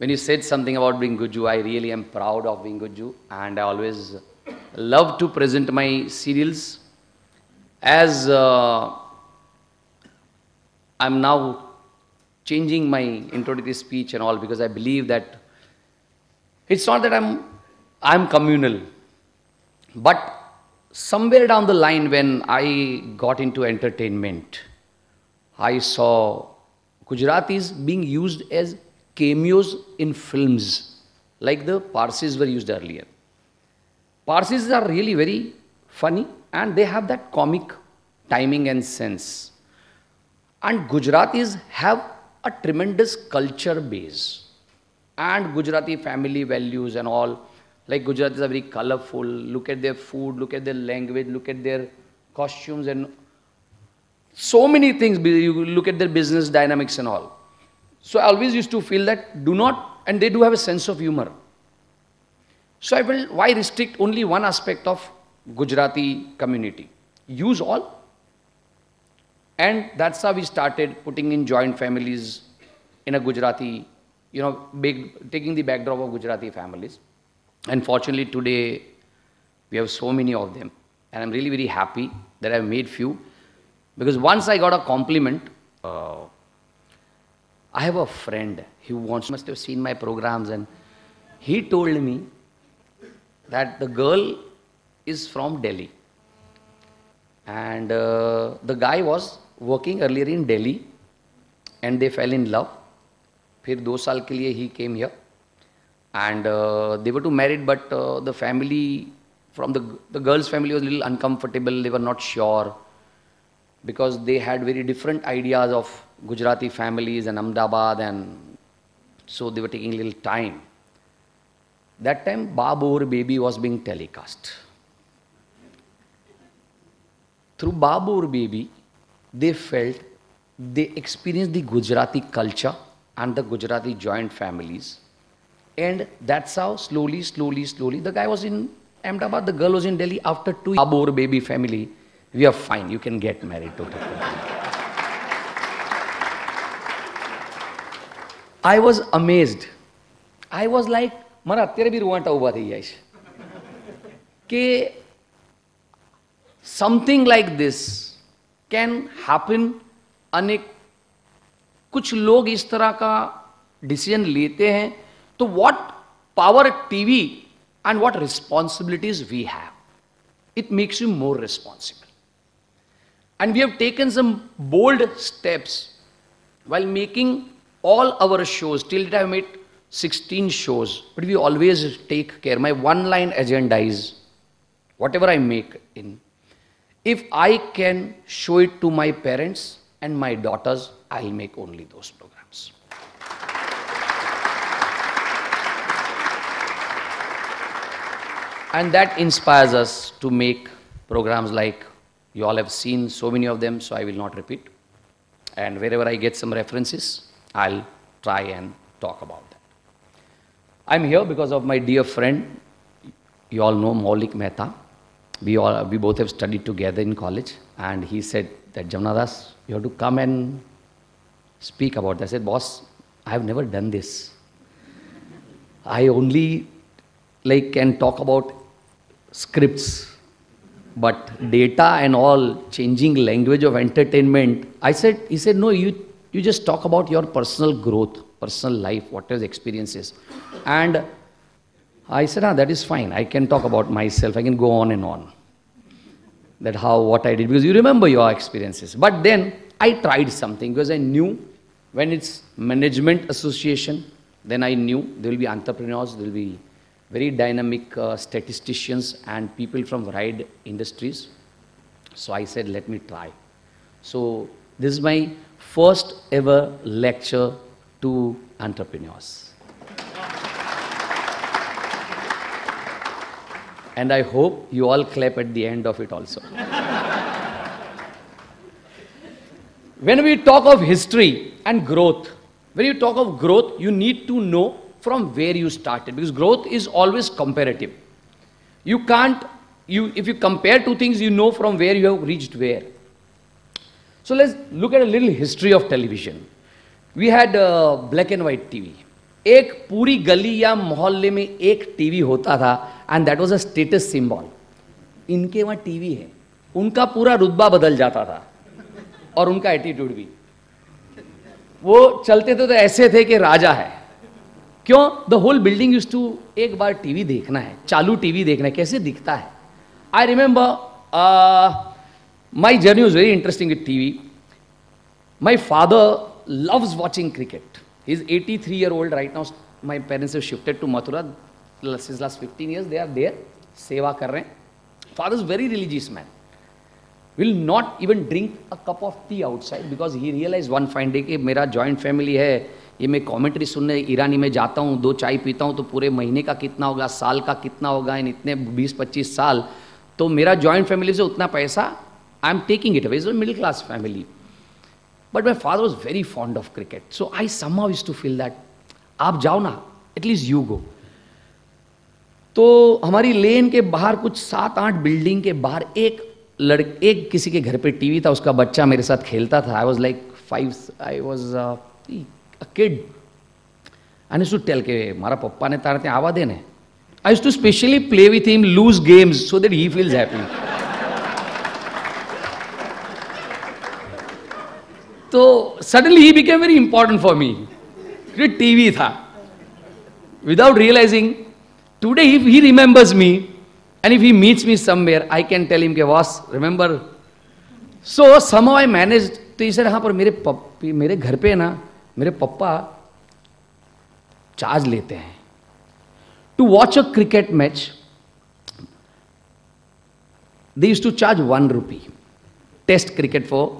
When you said something about being Guju, I really am proud of being Guju, and I always love to present my serials. As I'm now changing my introductory speech and all, because I believe that it's not that I'm communal, but somewhere down the line when I got into entertainment, I saw Gujaratis being used as cameos in films, like the Parsis were used earlier. Parsis are really very funny and they have that comic timing and sense. And Gujaratis have a tremendous culture base and Gujarati family values and all. Like Gujaratis are very colorful, look at their food, look at their language, look at their costumes and so many things, you look at their business dynamics and all. So I always used to feel that and they do have a sense of humor. So I felt, why restrict only one aspect of Gujarati community? Use all. And that's how we started putting in joint families in a Gujarati, you know, taking the backdrop of Gujarati families. And fortunately today, we have so many of them. And I'm really very happy that I've made few. Because once I got a compliment, I have a friend, must have seen my programs, and he told me that the girl is from Delhi. And the guy was working earlier in Delhi and they fell in love. Phir 2 saal ke liye he came here and they were to married, but the family, from the girl's family was a little uncomfortable, they were not sure. Because they had very different ideas of Gujarati families and Ahmedabad, and so they were taking a little time. That time, Baa Bahoo Aur Baby was being telecast. Through Baa Bahoo Aur Baby, they felt they experienced the Gujarati culture and the Gujarati joint families. And that's how slowly, slowly, slowly, the guy was in Ahmedabad, the girl was in Delhi. After 2 years, Baa Bahoo Aur Baby family, we are fine, you can get married to that. I was amazed. I was like, mara atyare bhi ruwata ubha thai jaish. Ke something like this can happen. Anek kuch log is tarah ka decision lete hain. So what power TV and what responsibilities we have. It makes you more responsible. And we have taken some bold steps while making all our shows. Till date I have made 16 shows, but we always take care. My one-line agenda is, whatever I make, if I can show it to my parents and my daughters, I'll make only those programs. And that inspires us to make programs like, you all have seen so many of them, so I will not repeat. And wherever I get some references, I'll try and talk about that. I'm here because of my dear friend, you all know Maulik Mehta. We both have studied together in college, and he said that, Jamnadas, you have to come and speak about that. I said, boss, I have never done this. I only can talk about scripts, but data and all, changing language of entertainment. He said, no, you just talk about your personal growth, personal life, what is experiences. And I said, ah, that is fine. I can talk about myself. I can go on and on. That how, what I did. Because you remember your experiences. But then I tried something because I knew when it's management association, then I knew there will be entrepreneurs, there will be very dynamic statisticians and people from varied industries. So I said, let me try. So this is my first ever lecture to entrepreneurs. And I hope you all clap at the end of it also. When we talk of history and growth, when you talk of growth, you need to know from where you started, because growth is always comparative. You can't, if you compare two things, you know from where you have reached where. So let's look at a little history of television. We had black and white TV. एक पूरी गली या मोहल्ले में एक TV होता था and that was a status symbol. इनके वहाँ टीवी है, उनका पूरा रुतबा बदल जाता था और उनका एटीट्यूड भी. वो चलते थे तो ऐसे थे कि राजा है. क्यों? The whole building use to एक बार टीवी देखना है, चालू टीवी देखना है कैसे दिखता है. I remember my journey was very interesting with TV. My father loves watching cricket. He's 83-year-old right now. My parents have shifted to Mathura. Since last 15 years, they are there. Seva kar rahe hain. Father's very religious man. Will not even drink a cup of tea outside because he realized one fine day कि मेरा joint family है. ये मैं commentary सुनने ईरानी में जाता हूँ, दो चाय पीता हूँ तो पूरे महीने का कितना होगा, साल का कितना होगा, इन इतने 20-25 साल तो मेरा joint family से उतना पैसा I am taking it away. It's a middle class family. But my father was very fond of cricket. So I somehow used to feel that, आप जाओ ना, at least you go. तो हमारी लेन के बाहर कुछ 7-8 बिल्डिंग के बाहर एक किसी के घर पे टीवी था, उसका बच्चा मेरे साथ खेलता था. I was like 5, I was a kid. I used to tell के मारा पप्पा ने तारते आवा देने. I used to specially play with him, lose games so that he feels happy. So suddenly he became very important for me. It was TV tha. Without realizing, today if he remembers me and if he meets me somewhere, I can tell him, boss, remember? So somehow I managed. So he said, हाँ पर मेरे घर पे ना मेरे पापा charge लेते हैं. To watch a cricket match, they used to charge ₹1. Test cricket for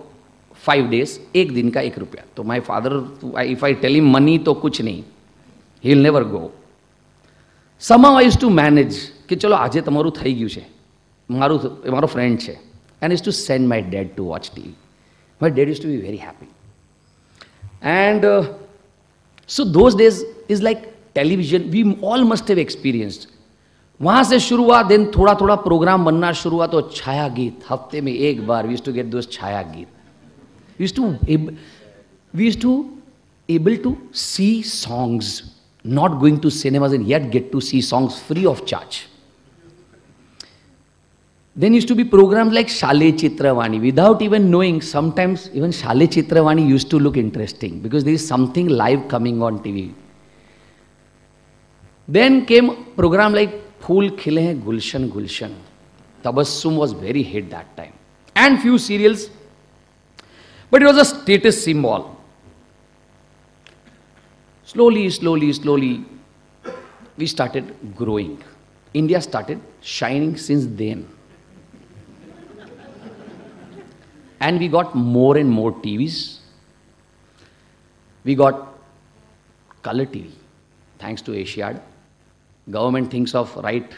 5 days, एक दिन का ₹1. तो my father, if I tell him money तो कुछ नहीं, he'll never go. Somehow I used to manage कि चलो आजे तमारू थाई गिव छे, मारो friend छे, and I used to send my dad to watch TV. My dad used to be very happy. And so those days is like television. We all must have experienced. वहाँ से शुरू हुआ, then थोड़ा थोड़ा program बनना शुरू हुआ तो छाया गीत हफ्ते में एक बार. We used to get those छाया गीत. We used to able to see songs, not going to cinemas and yet get to see songs free of charge. Then used to be programs like Shale Chitravani. Without even knowing, sometimes even Shale Chitravani used to look interesting because there is something live coming on TV. Then came program like Phool Khile Hain, Gulshan Gulshan. Tabassum was very hit that time. And few serials. But it was a status symbol. Slowly, we started growing. India started shining since then. And we got more and more TVs. We got color TV, thanks to Asiad. Government thinks of right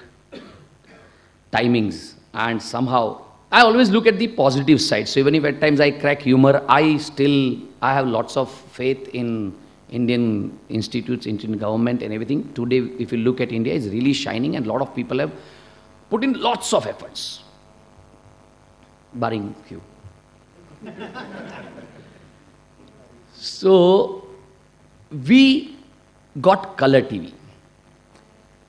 timings and somehow I always look at the positive side. So even if at times I crack humor, I have lots of faith in Indian institutes, Indian government and everything. Today, if you look at India, it's really shining and a lot of people have put in lots of efforts. Barring few. So, we got color TV.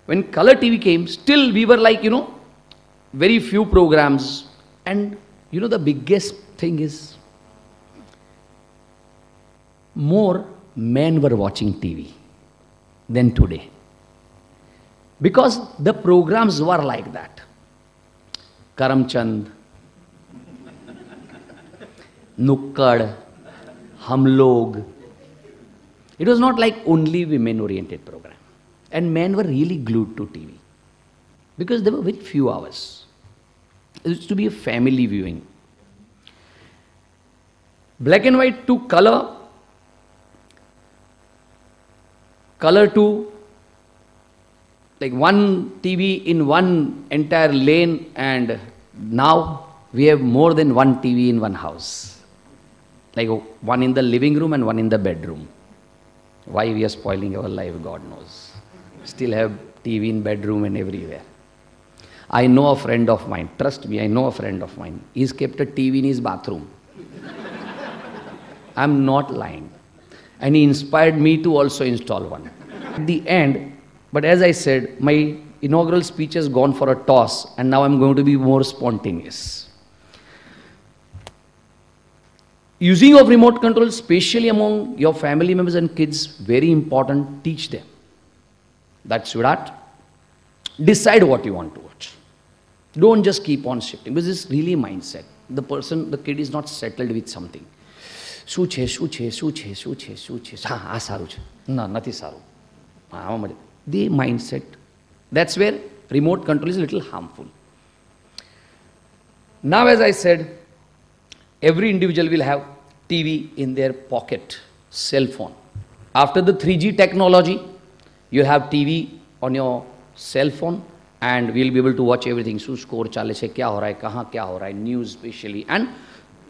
When color TV came, still we were like, very few programs. And the biggest thing is more men were watching TV than today because the programs were like that. Karamchand, Nukkad, Hamlog. It was not like only women oriented program and men were really glued to TV because there were very few hours. It used to be a family viewing. Black and white to color, color to like one TV in one entire lane, and now we have more than one TV in one house. Like one in the living room and one in the bedroom. Why we are spoiling our life, God knows. Still have TV in bedroom and everywhere. I know a friend of mine, trust me, I know a friend of mine. He's kept a TV in his bathroom. I'm not lying. And he inspired me to also install one. At the end, but as I said, my inaugural speech has gone for a toss, and now I'm going to be more spontaneous. Using of remote control, especially among your family members and kids, very important, teach them. That's Virat. Decide what you want to watch. Don't just keep on shifting, because it's really mindset. The person, the kid is not settled with something. Shu che, shu che, shu che, shu che, shu che. Ha, saru che. No, nothing saru. The mindset. That's where remote control is a little harmful. Now, as I said, every individual will have TV in their pocket, cell phone. After the 3G technology, you'll have TV on your cell phone, and we'll be able to watch everything. So score chale se kya ho raha hai, kahan kya ho raha hai, news especially. And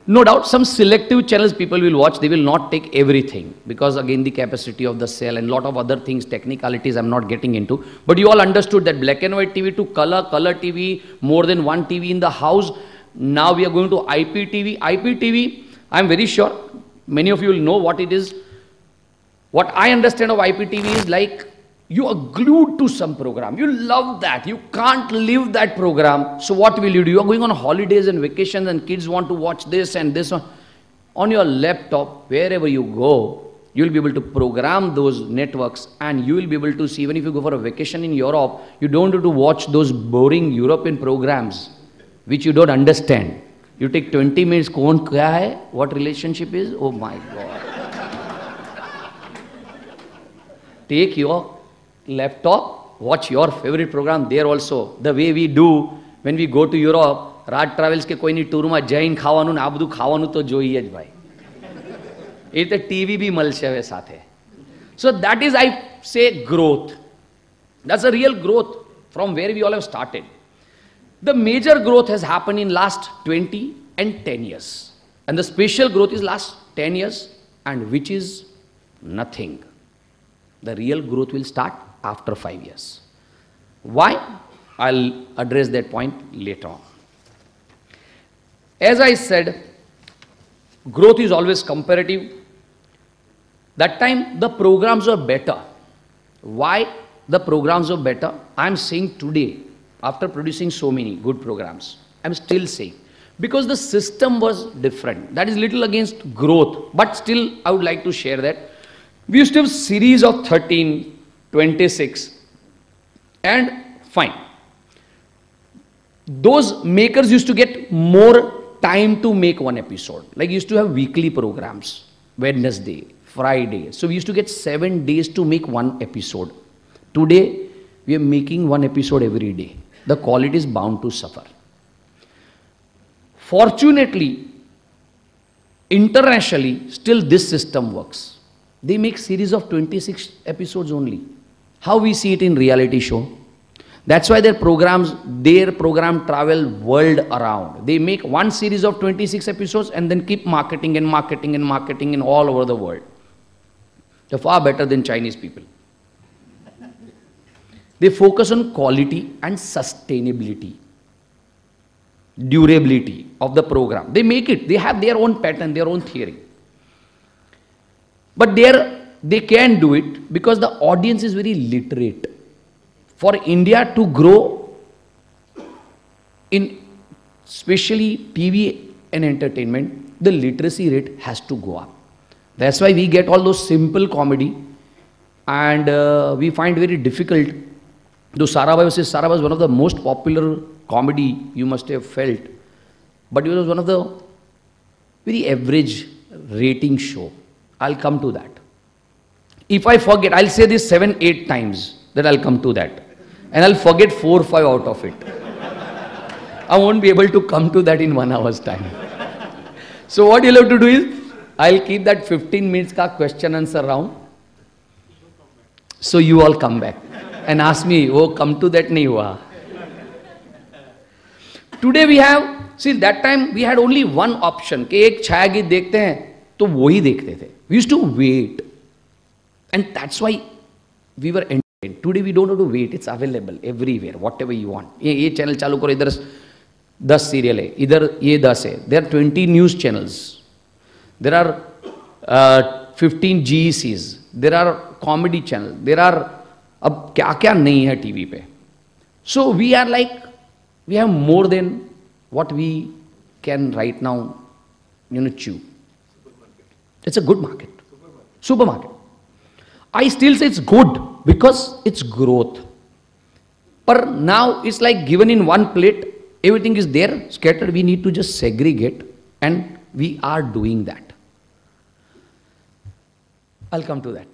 no doubt some selective channels people will watch. They will not take everything because again the capacity of the cell and lot of other things, technicalities I'm not getting into. But you all understood that black and white TV to color, color TV, more than one TV in the house. Now we are going to IPTV. IPTV, I'm very sure many of you will know what it is. What I understand of IPTV is like you are glued to some program. You love that. You can't leave that program. So what will you do? You are going on holidays and vacations and kids want to watch this and this one. On your laptop, wherever you go, you'll be able to program those networks and you will be able to see, even if you go for a vacation in Europe, you don't have to watch those boring European programs which you don't understand. You take 20 minutes, kaun kya hai, what relationship is? Oh my God. Take your laptop, watch your favorite program there also. The way we do when we go to Europe, Raj Travels ke koini tour ma jain khawanu na abdu khawanu to joiye bhai. It the TV bhi malshe ve sathe. So that is, I say, growth. That's a real growth from where we all have started. The major growth has happened in last 20 and 10 years. And the spatial growth is last 10 years and which is nothing. The real growth will start after 5 years. Why? I'll address that point later on. As I said, growth is always comparative. That time the programs were better. Why the programs were better? I'm saying today, after producing so many good programs, I'm still saying, because the system was different. That is little against growth, but still I would like to share that. We used to have series of 13, 26 and fine. Those makers used to get more time to make one episode. Like used to have weekly programs, Wednesday, Friday. So we used to get 7 days to make one episode. Today, we are making one episode every day. The quality is bound to suffer. Fortunately, internationally, still this system works. They make series of 26 episodes only. How we see it in reality show. That's why their program travel world around. They make one series of 26 episodes and then keep marketing and marketing and marketing in all over the world. They're far better than Chinese people. They focus on quality and sustainability, durability of the program. They make it. They have their own pattern, their own theory. But they can do it because the audience is very literate. For India to grow in especially TV and entertainment, the literacy rate has to go up. That's why we get all those simple comedy and we find very difficult. Though Sarabhai versus Sarabhai is one of the most popular comedy you must have felt, but it was one of the very average rating show. I'll come to that. If I forget, I'll say this 7-8 times, then I'll come to that. And I'll forget 4-5 out of it. I won't be able to come to that in 1 hour's time. So what you'll have to do is, I'll keep that 15 minutes ka question answer round. So you all come back and ask me, oh, come to that nahi hua. Today we have, see that time we had only one option. Ke ek chhaya geet dekhte hain, to wohi dekhte the. We used to wait. And that's why we were entertained. Today we don't have to wait. It's available everywhere, whatever you want. Ye channel chalu karo, idhar 10 serial hai, idhar ye 10 hai. There are 20 news channels. There are 15 GECs. There are comedy channel. There are ab kya kya nahi hai TV pe. So we are like, we have more than what we can right now, you know, chew. It's a good market. Supermarket. I still say it's good because it's growth. But now it's like given in one plate, everything is there, scattered. We need to just segregate, and we are doing that. I'll come to that.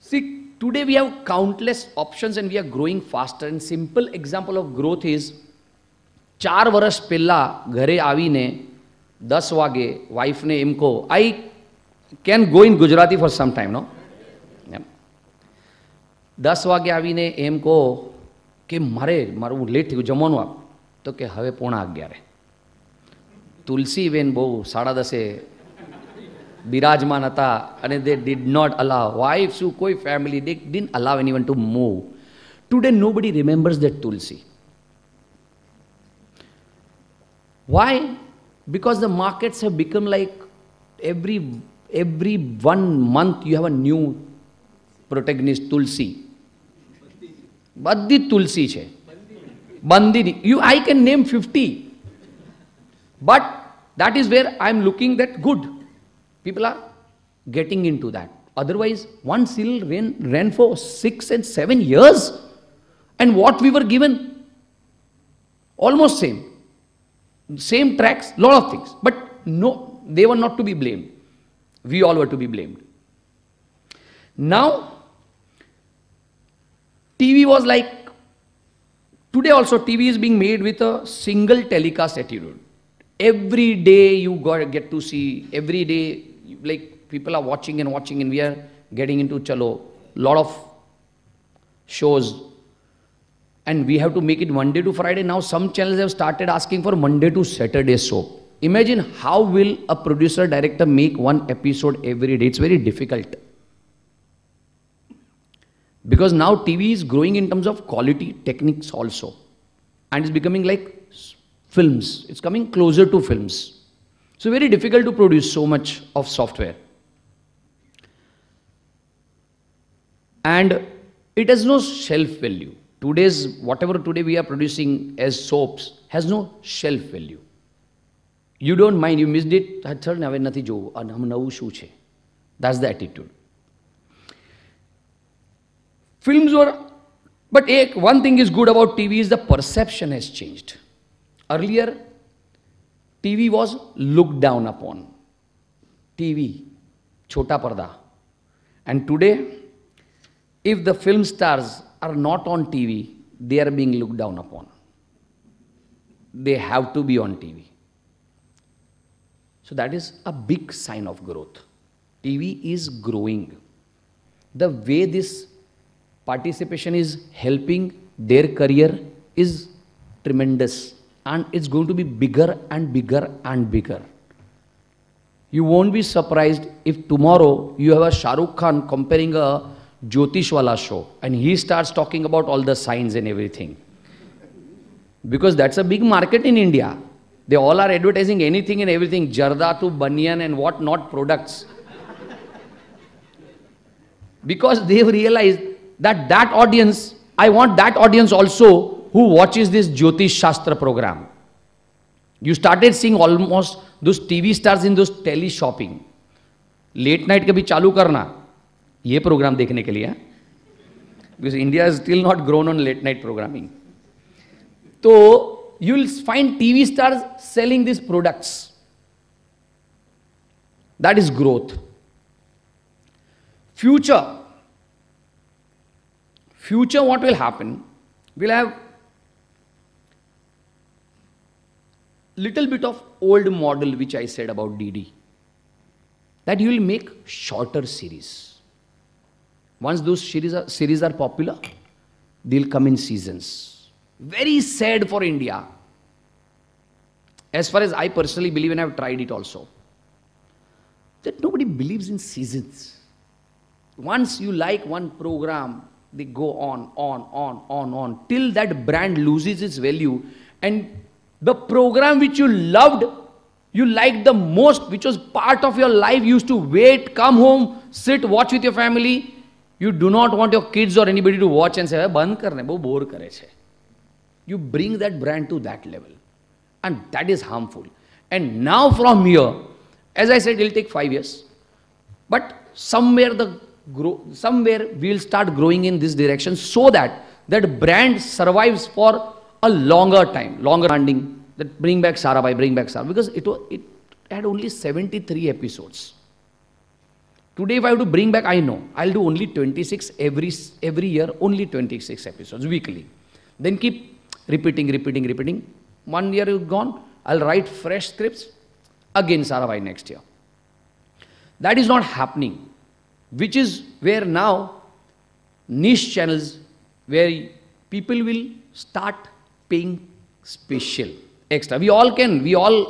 See, today we have countless options and we are growing faster. And simple example of growth is, 4 વર્ષ પહેલા ઘરે આવીને 10 વાગે વાઈફને એમ કહો, I can go in Gujarati for some time, no? 10 વાગે આવીને એમ કહો કે મારે મારું લેટ થયું જમવાનું આપ, તો કે હવે 10:45. તુલસીબેન બહુ 10:30 બિરાજમાન હતા અને they did not allow wife, શું કોઈ family, they didn't allow anyone to move. Today nobody remembers that Tulsi. Why? Because the markets have become like every 1 month you have a new protagonist, Tulsi. Baddi Tulsi che. Bandini. I can name 50. But that is where I am looking that good. People are getting into that. Otherwise, one seal ran for 6 and 7 years. And what we were given? Almost same. Same tracks, lot of things. But no, they were not to be blamed. We all were to be blamed. Now, TV was like, today also TV is being made with a single telecast attitude. Every day you get to see, every day, like people are watching and watching, and we are getting into chalo, lot of shows. And we have to make it Monday to Friday. Now some channels have started asking for Monday to Saturday soap. Imagine how will a producer director make one episode every day. It's very difficult. Because now TV is growing in terms of quality techniques also. And it's becoming like films. It's coming closer to films. So very difficult to produce so much of software. And it has no shelf value. Whatever today we are producing as soaps has no shelf value. You don't mind, you missed it. That's the attitude. Films were, but one thing is good about TV is the perception has changed. Earlier, TV was looked down upon. TV, chota parda. And today, if the film stars are not on TV, they are being looked down upon. They have to be on TV. So that is a big sign of growth. TV is growing. The way this participation is helping their career is tremendous. And it's going to be bigger and bigger and bigger. You won't be surprised if tomorrow you have a Shah Rukh Khan comparing a Jyotishwala show, and he starts talking about all the signs and everything. Because that's a big market in India. They all are advertising anything and everything, Jarda to Banyan and what not products. Because they've realized that that audience, I want that audience also who watches this Jyotish Shastra program. You started seeing almost those TV stars in those tele shopping. Late night kabhi chalu karna. This program dekhne ke liye, because India is still not grown on late night programming. So you will find TV stars selling these products. That is growth. Future what will happen? We'll have little bit of old model which I said about DD. That you will make shorter series. Once those series are popular, they'll come in seasons. Very sad for India. As far as I personally believe, and I've tried it also, that nobody believes in seasons. Once you like one program, they go on, till that brand loses its value. And the program which you loved you liked the most, which was part of your life, you used to wait, come home, sit, watch with your family. You do not want your kids or anybody to watch and say, "Band karne, wo bore kare chhe." You bring that brand to that level. And that is harmful. And now from here, as I said, it will take 5 years. But somewhere we'll start growing in this direction so that that brand survives for a longer time, longer branding. That bring back Sarabhai, because it had only 73 episodes. Today, if I have to bring back, I know, I'll do only 26 every year, only 26 episodes weekly. Then keep repeating. 1 year is gone, I'll write fresh scripts, again Sarabhai next year. That is not happening, which is where now niche channels, where people will start paying special, extra. We all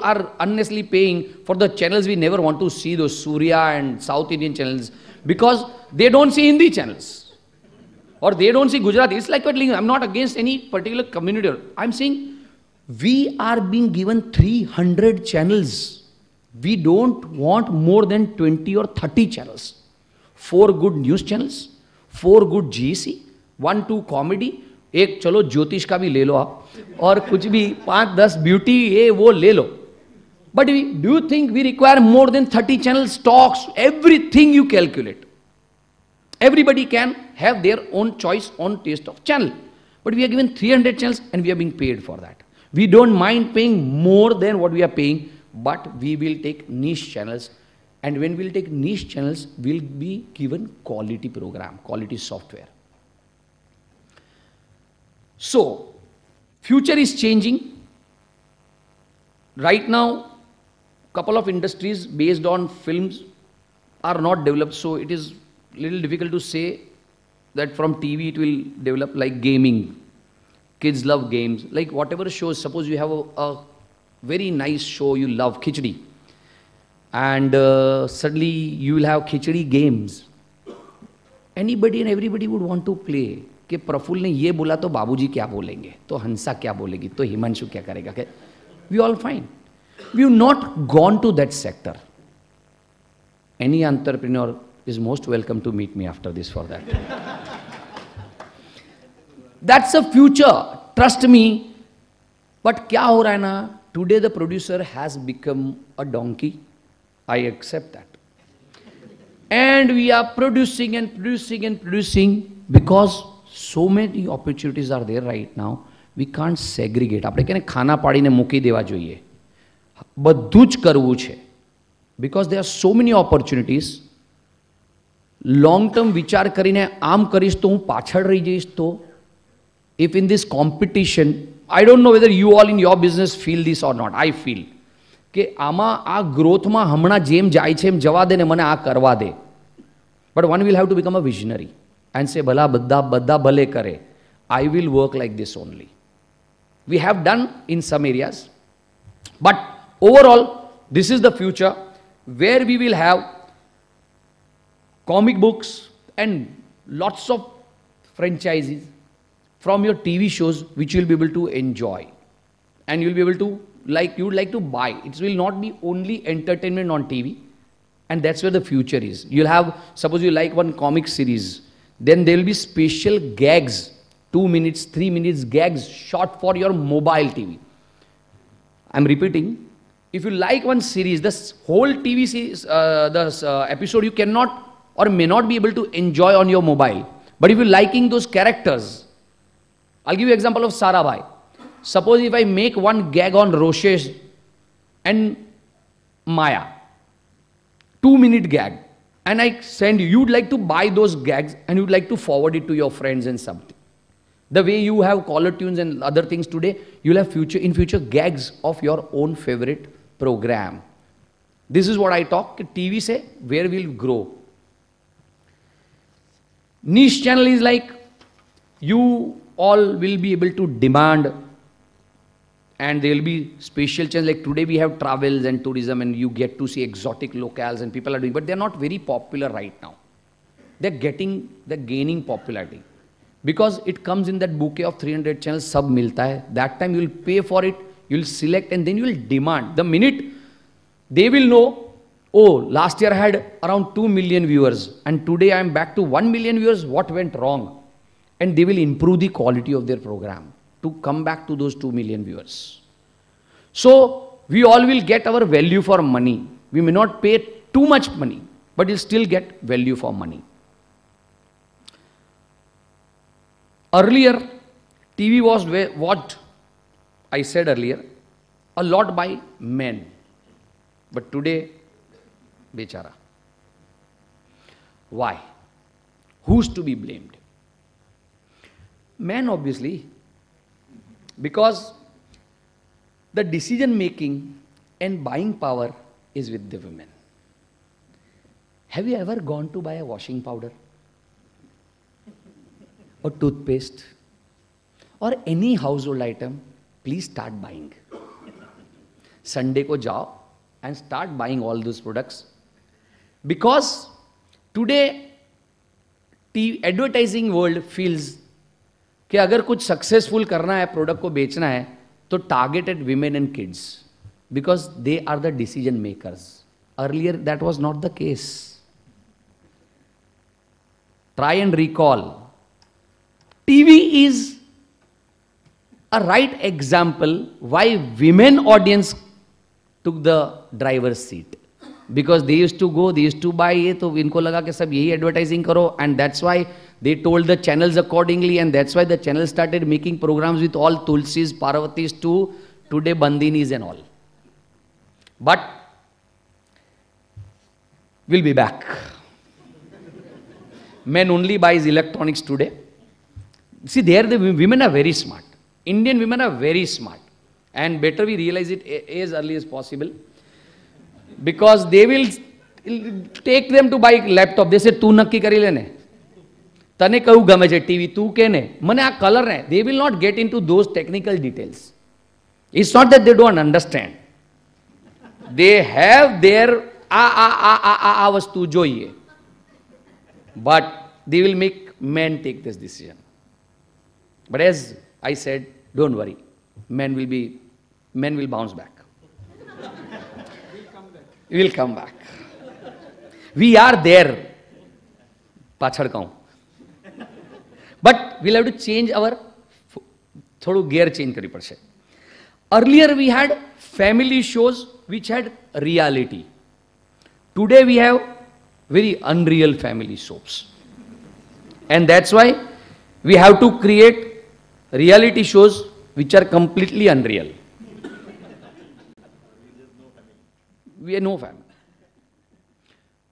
are unnecessarily paying for the channels we never want to see, those Surya and South Indian channels, because they don't see Hindi channels or they don't see Gujarati. It's like, I'm not against any particular community. I'm saying we are being given 300 channels. We don't want more than 20 or 30 channels. 4 good news channels, 4 good GEC, 1-2 comedy, एक चलो ज्योतिष का भी ले लो आप और कुछ भी 5-10 ब्यूटी ये वो ले लो. But do you think we require more than 30 channels, talks, everything you calculate? Everybody can have their own choice, own taste of channel. But we are given 300 channels and we are being paid for that. We don't mind paying more than what we are paying, but we will take niche channels. And when we'll take niche channels, we'll be given quality program, quality software. So, future is changing. Right now, couple of industries based on films are not developed, so it is little difficult to say that from TV it will develop, like gaming. Kids love games. Like whatever shows, suppose you have a very nice show you love, Khichdi. And suddenly you will have Khichdi games. Anybody and everybody would want to play. कि प्रफुल्ल ने ये बोला तो बाबूजी क्या बोलेंगे, तो हंसा क्या बोलेगी, तो हिमांशु क्या करेगा. We all fine. We have not gone to that sector. Any entrepreneur is most welcome to meet me after this for that. That's a future. Trust me. But क्या हो रहा है ना? Today the producer has become a donkey. I accept that. And we are producing because so many opportunities are there right now. We can't segregate. આપણે કેને ખાના પાડીને મૂકી દેવા જોઈએ. બધું જ કરવું છે. Because there are so many opportunities. Long term વિચાર કરીને આમ કરીશ તો હું પાછળ રહી જઈશ તો. If in this competition, I don't know whether you all in your business feel this or not. I feel કે આમાં આ growthમાં હમણાં જેમ જાય છે એમ જવા દે ને મને આ કરવા દે. But one will have to become a visionary. And say, "Bhala badda bhale kare. I will work like this only." We have done in some areas. But overall, this is the future where we will have comic books and lots of franchises from your TV shows which you will be able to enjoy. And you will be able to, like, you would like to buy. It will not be only entertainment on TV. And that's where the future is. You'll have, suppose you like one comic series. Then there will be special gags, 2 minutes, 3 minutes gags shot for your mobile TV. I'm repeating, if you like one series, this whole TV series, episode you cannot or may not be able to enjoy on your mobile. But if you're liking those characters, I'll give you example of Sarabhai. Suppose if I make one gag on Roshesh and Maya, 2 minute gag. And I send you, you'd like to buy those gags and you'd like to forward it to your friends and something. The way you have caller tunes and other things today, you'll have in future gags of your own favorite program. This is what I talk, TV say, where we'll grow. Niche channel is like, you all will be able to demand and there will be special channels, like today we have travels and tourism and you get to see exotic locales and people are doing, but they're not very popular right now. They're gaining popularity because it comes in that bouquet of 300 channels, sab milta hai. That time you'll pay for it, you'll select and then you'll demand. The minute They will know, oh, last year I had around 2 million viewers and today I am back to 1 million viewers, what went wrong? And they will improve the quality of their program to come back to those 2 million viewers. So, we all will get our value for money. We may not pay too much money, but we'll still get value for money. Earlier, TV was watched, I said earlier, a lot by men. But today, bechara. Why? Who's to be blamed? Men, obviously. Because the decision making and buying power is with the women. Have you ever gone to buy a washing powder? Or toothpaste? Or any household item? Please start buying. Sunday ko jao and start buying all those products. Because today, the advertising world feels कि अगर कुछ successful करना है product को बेचना है तो targeted women and kids because they are the decision makers earlier that was not the case try and recall TV is a right example why women audience took the driver's seat because they used to go they used to buy ये तो इनको लगा कि सब यही advertising करो and that's why they told the channels accordingly, and that's why the channel started making programs with all Tulsis, Parvatis to today Bandinis and all. But we'll be back. Men only buys electronics today. See, there the women are very smart. Indian women are very smart. And better we realize it as early as possible. Because they will take them to buy laptop. They say, tu nakki kari lene. Tane kahu game je TV, tu kene, mane aa color ne. They will not get into those technical details. It's not that they don't understand. They have their vastu joiye. But they will make men take this decision. But as I said, don't worry. Men will bounce back. We'll come back. We are there. Pachhad kaun. But we'll have to change our thodu gear change kari padse. Earlier we had family shows which had reality. Today we have very unreal family soaps. And that's why we have to create reality shows which are completely unreal. We are no family.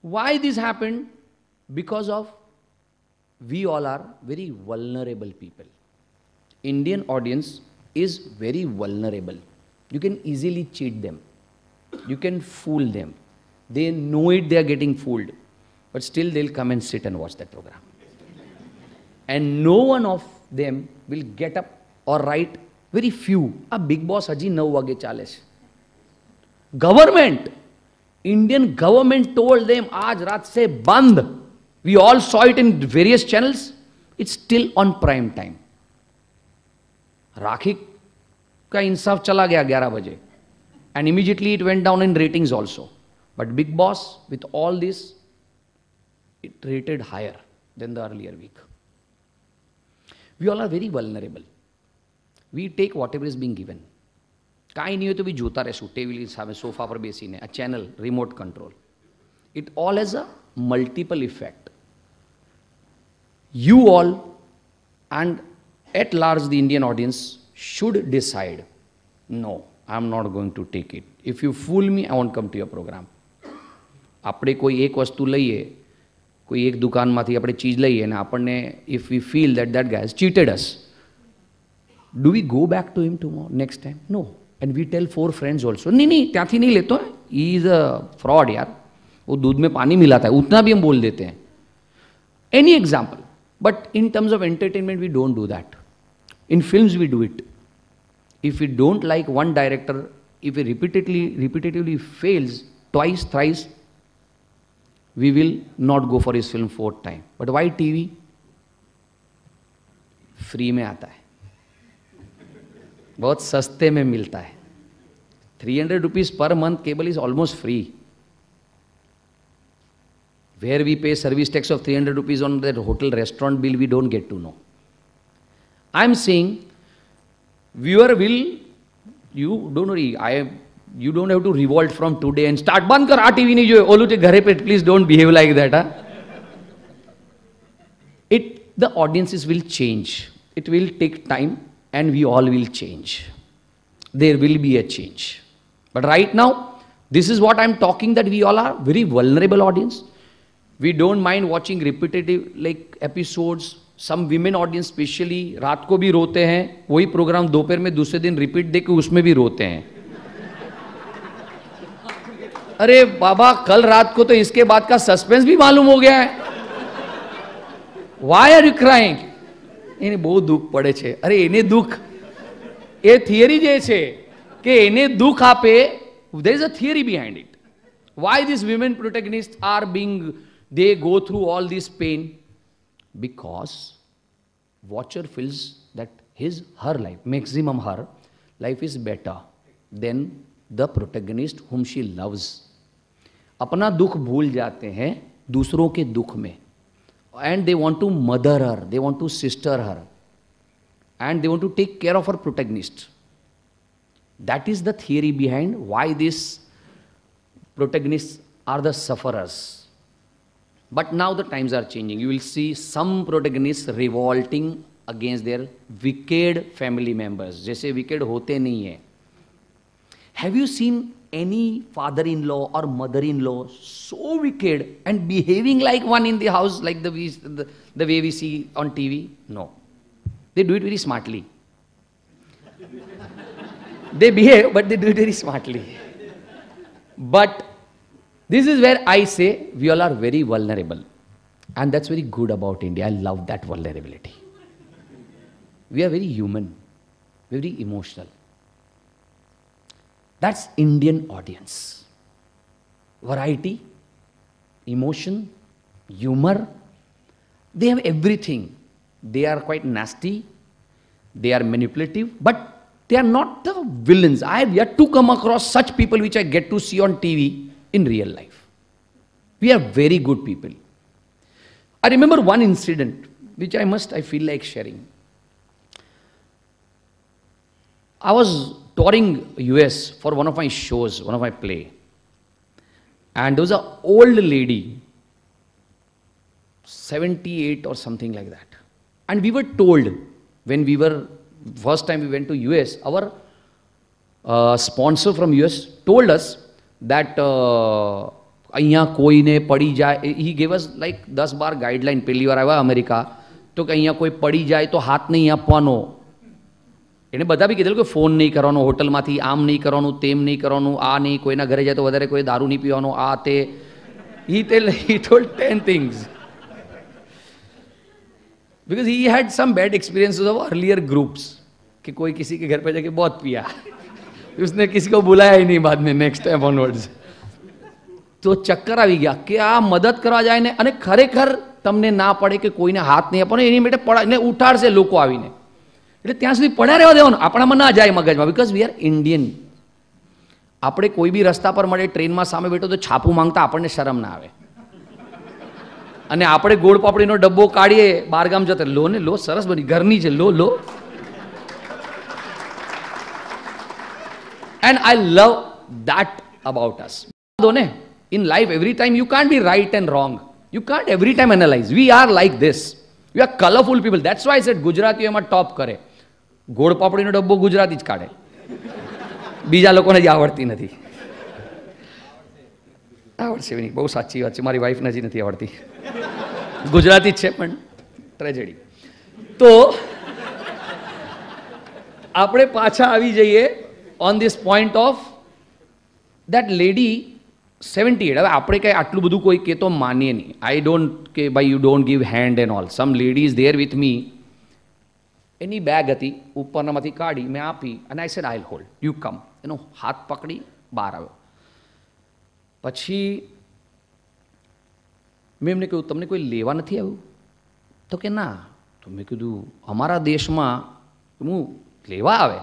Why this happened? Because of we all are very vulnerable people. Indian audience is very vulnerable. You can easily cheat them. You can fool them. They know it, they are getting fooled. But still they'll come and sit and watch that program. And no one of them will get up or write, very few. A Bigg Boss haji 9:40. Government, Indian government told them, aaj raat se bandh. We all saw it in various channels. It's still on prime time. Rakhi ka insaf chala gaya 11 baje. And immediately it went down in ratings also. But Bigg Boss, with all this, it rated higher than the earlier week. We all are very vulnerable. We take whatever is being given. Kahi nahi ho to bhi jota rehshu. TV is hame sofa par besine. A channel, remote control. It all has a multiple effect. You all and at large the Indian audience should decide, no, I'm not going to take it. If you fool me, I won't come to your program. If we feel that that guy has cheated us, do we go back to him tomorrow, next time? No. And we tell 4 friends also, he is a fraud, yaar. Any example. But in terms of entertainment, we don't do that. In films, we do it. If we don't like one director, if he repetitively fails twice, thrice, we will not go for his film 4th time. But why TV? Free mein aata hai. Bahut saste mein milta hai. ₹300 per month cable is almost free. Where we pay service tax of ₹300 on that hotel restaurant bill, we don't get to know. I'm saying, viewer will, you don't worry, you don't have to revolt from today and start, ban kar TV nahi jo olu te ghare pe, please don't behave like that. Huh? The audiences will change. It will take time and we all will change. There will be a change. But right now, this is what I'm talking, that we all are very vulnerable audience. We don't mind watching repetitive like episodes. Some women audience especially, रात को भी रोते हैं, वही program दोपहर में दूसरे दिन repeat देके उसमें भी रोते हैं. अरे बाबा कल रात को तो इसके बाद का suspense भी मालूम हो गया है. Why are you crying? इन्हें बहुत दुख पड़े छे. अरे इन्हें दुख. ये theory जे छे कि इन्हें दुख आपे. There is a theory behind it. Why these women protagonists are being, they go through all this pain? Because watcher feels that his, her life, maximum her life is better than the protagonist whom she loves. अपना दुख भूल जाते हैं दूसरों के दुख में. And they want to mother her, they want to sister her, and they want to take care of her protagonist. That is the theory behind why these protagonists are the sufferers. But now the times are changing. You will see some protagonists revolting against their wicked family members. जैसे wicked होते नहीं है. Have you seen any father-in-law or mother-in-law so wicked and behaving like one in the house, like the way we see on TV? No. They do it very smartly. They behave, but they do it very smartly. But this is where I say we all are very vulnerable. And that's very good about India. I love that vulnerability. We are very human, very emotional. That's Indian audience. Variety, emotion, humor, they have everything. They are quite nasty, they are manipulative, but they are not the villains. I have yet to come across such people which I get to see on TV in real life. We are very good people. I remember one incident which I feel like sharing. I was touring US for one of my shows, one of my play. And there was an old lady, 78 or something like that. And we were told, when we were, first time we went to US, our sponsor from US told us that ahiya koi ne padi jaye. He gave us like 10 bar guideline. Pehli var aaya America, to ahiya koi padi jaye to hath nahi apvano. એને બધા બી કીધેલું કે phone નહીં કરવાનો હોટલમાંથી, આમ નહીં કરવાનું, તેમ નહીં કરવાનું, આ નહીં, કોઈના ઘરે જાય તો વધારે કોઈ દારૂ નહીં પીવાનો, આ તે. He told 10 things. Because he had some bad experiences of earlier groups. कि कोई किसी के घर पर जाके बहुत पिया. उसने किसी को बुलाया ही नहीं बाद में, next time onwards. तो ચક્કર આવી ગયા કે આ મદદ કરવા જાય ને અને ખરેખર તમને ના પડે કે કોઈને હાથ નહીં આપવાનો, એની માટે પડાને ઉઠાડશે લોકો આવીને. Because we are Indian. આપણે કોઈ બી રસ્તા પર મળે ટ્રેનમાં સામે બેઠો તો છાપું માંગતા આપણને શરમ ના આવે. અને આપણે ગોળ પાપડીનો ડબ્બો કાઢીએ બારગામ જતા, લો ને લો, સરસ બની, ઘરની છે, લો લો. And I love that about us. In life every time you can't be right and wrong. You can't every time analyze. We are like this. We are colorful people. That's why I said Gujarati am a top kare. ગોળ પાપડીનો ડબ્બો ગુજરાતી જ કાઢે, બીજા લોકોને જ આવડતી નથી. આવડશે નહીં, બહુ સાચી વાત છે. મારી વાઈફને જ નથી આવડતી, ગુજરાતી જ છે પણ ટ્રેજેડી. તો આપણે પાછા આવી જઈએ on this point of that lady 78. હવે આપણે કંઈ આટલું બધું કોઈ કહેતો માનીએ નહીં. આઈ ડોન્ટ કે ભાઈ you don't give hand and all. Some ladies there with me. એની બેગ હતી, ઉપરનામાંથી કાઢી મેં આપી અને I said I'll hold, you come. એનો હાથ પકડી બહાર આવ્યો. પછી મેં એમને કહ્યું તમને કોઈ લેવા નથી આવ્યું? તો કે ના. તો મેં કીધું અમારા દેશમાં હું લેવા આવે?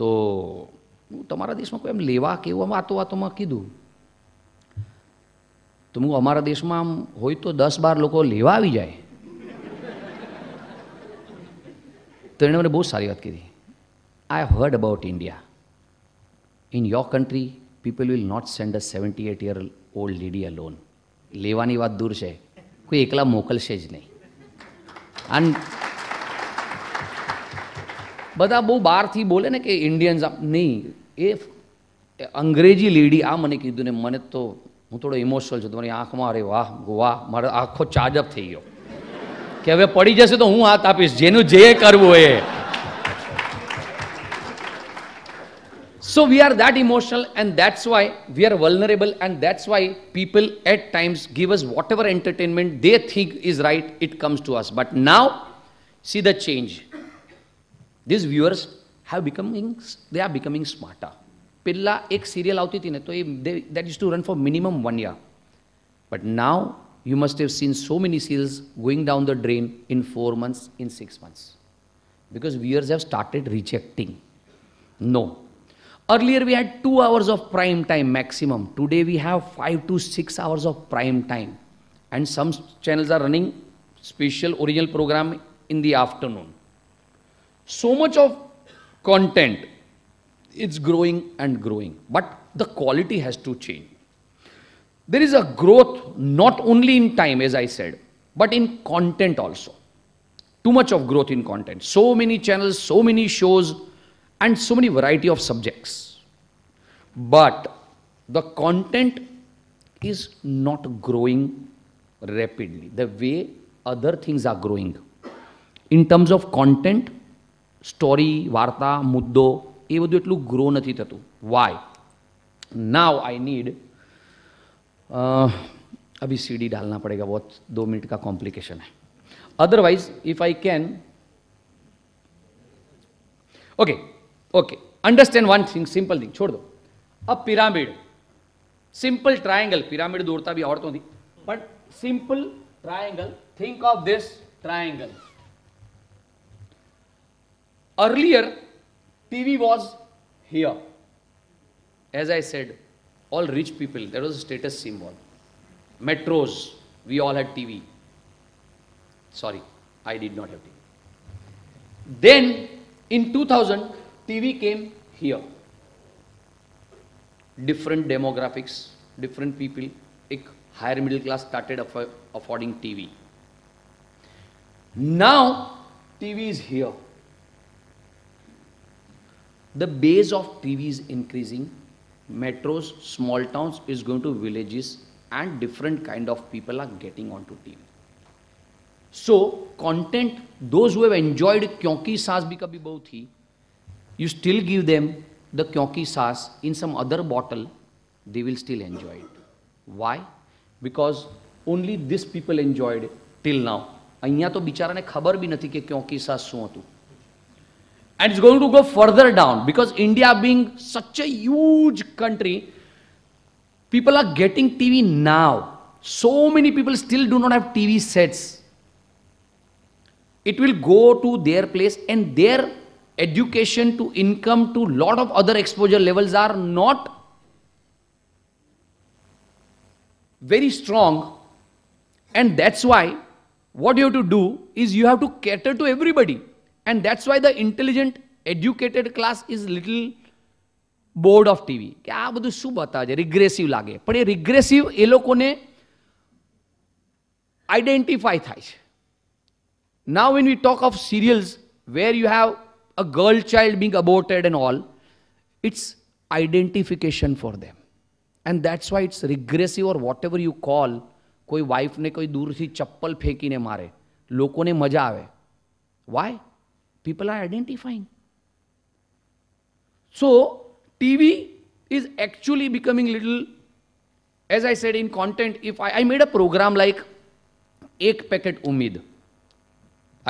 તો તમારા દેશમાં કોઈ એમ લેવા કે એવું આમ વાતોમાં કીધું તો હું અમારા દેશમાં આમ હોય તો 10-12 લોકો લેવા આવી જાય. તો એણે મને બહુ સારી વાત કીધી. I heard about India. In your country, people will not send a 78-year-old lady alone. લેવાની વાત દૂર છે, કોઈ એકલા મોકલશે જ નહીં. અને બધા બહુ બહારથી બોલે ને કે ઇન્ડિયન્સ નહીં, એ અંગ્રેજી લેડી આ મને કીધું ને મને તો હું થોડો ઇમોશનલ છું. તમારી આંખમાં અરે વાહ વાહ મારો આખો ચાર્જઅપ થઈ ગયો કે હવે પડી જશે તો હું હાથ આપીશ, જેનું જે કરવું એ. So we are that emotional, and that's why we are vulnerable, and that's why people at times give us whatever entertainment they think is right, it comes to us. But now, see the change. These viewers have becoming smarter. Pilla ek serial aavti thi na, to that used to run for minimum 1 year. But now, you must have seen so many serials going down the drain in 4 months, in 6 months. Because viewers have started rejecting. No. Earlier we had 2 hours of prime time maximum. Today we have 5 to 6 hours of prime time. And some channels are running special original program in the afternoon. So much of content, it's growing and growing. But the quality has to change. There is a growth not only in time, as I said, but in content also. Too much of growth in content. So many channels, so many shows, and so many variety of subjects. But the content is not growing rapidly the way other things are growing. In terms of content, story, varta, muddo, એ બધું એટલું grow નથી થતું. Why? Now I need abhi CD डालना पड़ेगा, बहुत 2 minute का complication है. Otherwise, if I can, okay. Okay, understand one thing, simple thing, छोड़ दो. अब पिरामिड, simple triangle, पिरामिड दौड़ता भी औरतों थी, but simple triangle, think of this triangle. Earlier, TV was here. As I said, all rich people, there was a status symbol. Metros, we all had TV. Sorry, I did not have TV. Then, in 2000, TV came here. Different demographics, different people. A higher middle class started affording TV. Now, TV is here. The base of TV is increasing. Metros, small towns is going to villages, and different kind of people are getting onto TV. So, content, those who have enjoyed Kyunki Saas Bhi Kabhi Bahu Thi, you still give them the Kyunki Saas in some other bottle, they will still enjoy it. Why? Because only this people enjoyed till now. Ahiya to bichara ne khabar bhi nathi ke Kyunki Saas shu hatu. And it's going to go further down because India being such a huge country, people are getting TV now. So many people still do not have TV sets. It will go to their place, and their education to income to lot of other exposure levels are not very strong, and that's why what you have to do is you have to cater to everybody, and that's why the intelligent educated class is little bored of TV. કે આ બધું શું બતાવે, રિગ્રેસિવ લાગે, પણ એ રિગ્રેસિવ એ લોકોને identify થાય છે. Now when we talk of serials where you have a girl child being aborted and all, it's identification for them. And that's why it's regressive or whatever you call. Koi wife ne koi dur si chappal pheki ne mare. Loko ne maja aave. Why? People are identifying. So, TV is actually becoming little, as I said in content, if I made a program like Ek Packet Umid.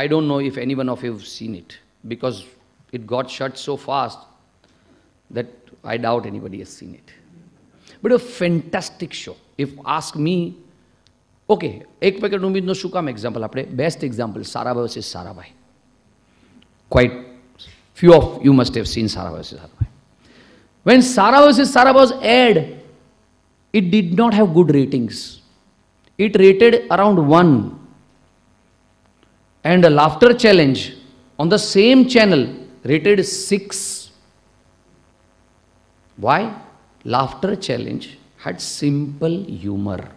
I don't know if anyone of you have seen it, because it got shut so fast that I doubt anybody has seen it. But a fantastic show. If ask me, okay, Ek Packet Umid no shukam example, best example, Sarabhai versus Sarabhai. Quite few of you must have seen Sarabhai versus Sarabhai. When Sarabhai versus Sarabhai was aired, it did not have good ratings. It rated around 1. And a Laughter Challenge on the same channel rated 6. Why? Laughter Challenge had simple humor.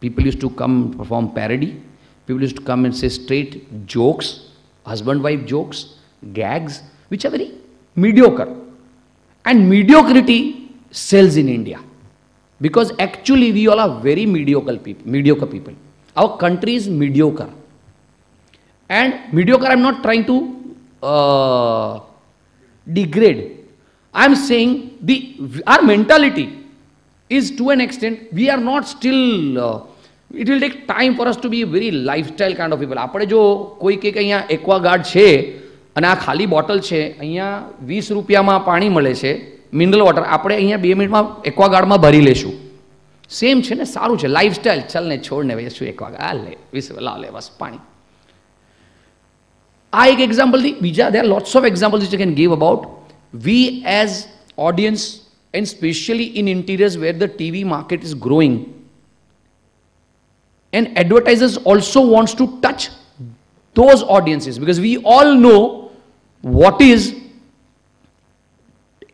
People used to come perform parody. People used to come and say straight jokes, husband-wife jokes, gags, which are very mediocre. And mediocrity sells in India. Because actually we all are very mediocre people. Our country is mediocre. And mediocre, I'm not trying to degrade. I'm saying our mentality is, to an extent, we are not still... it will take time for us to be very lifestyle kind of people. Apne jo koi ke kahiya aqua guard chhe ane aa khali bottle chhe ahiya 20 rupiya ma pani male chhe mineral water apne ahiya 2 minute ma aqua guard ma bhari leshu. Same chhe ne, saru chhe lifestyle, chal ne chhod ne bhai shu aqua guard le 20 la le bas pani. I ek example di bija, there are lots of examples which I can give about we as audience, and especially in interiors where the TV market is growing. And advertisers also wants to touch those audiences, because we all know what is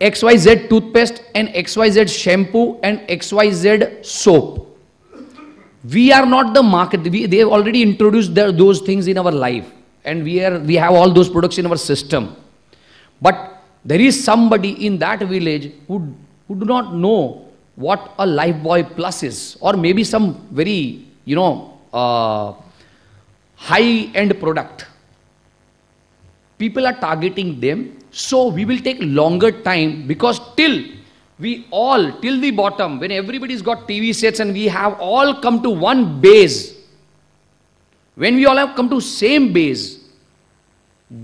XYZ toothpaste and XYZ shampoo and XYZ soap. We are not the market. They have already introduced those things in our life, and we have all those products in our system. But there is somebody in that village who do not know what a Lifebuoy Plus is, or maybe some very high-end product. People are targeting them, so we will take longer time, because till the bottom, when everybody's got TV sets and we have all come to one base, when we all have come to same base,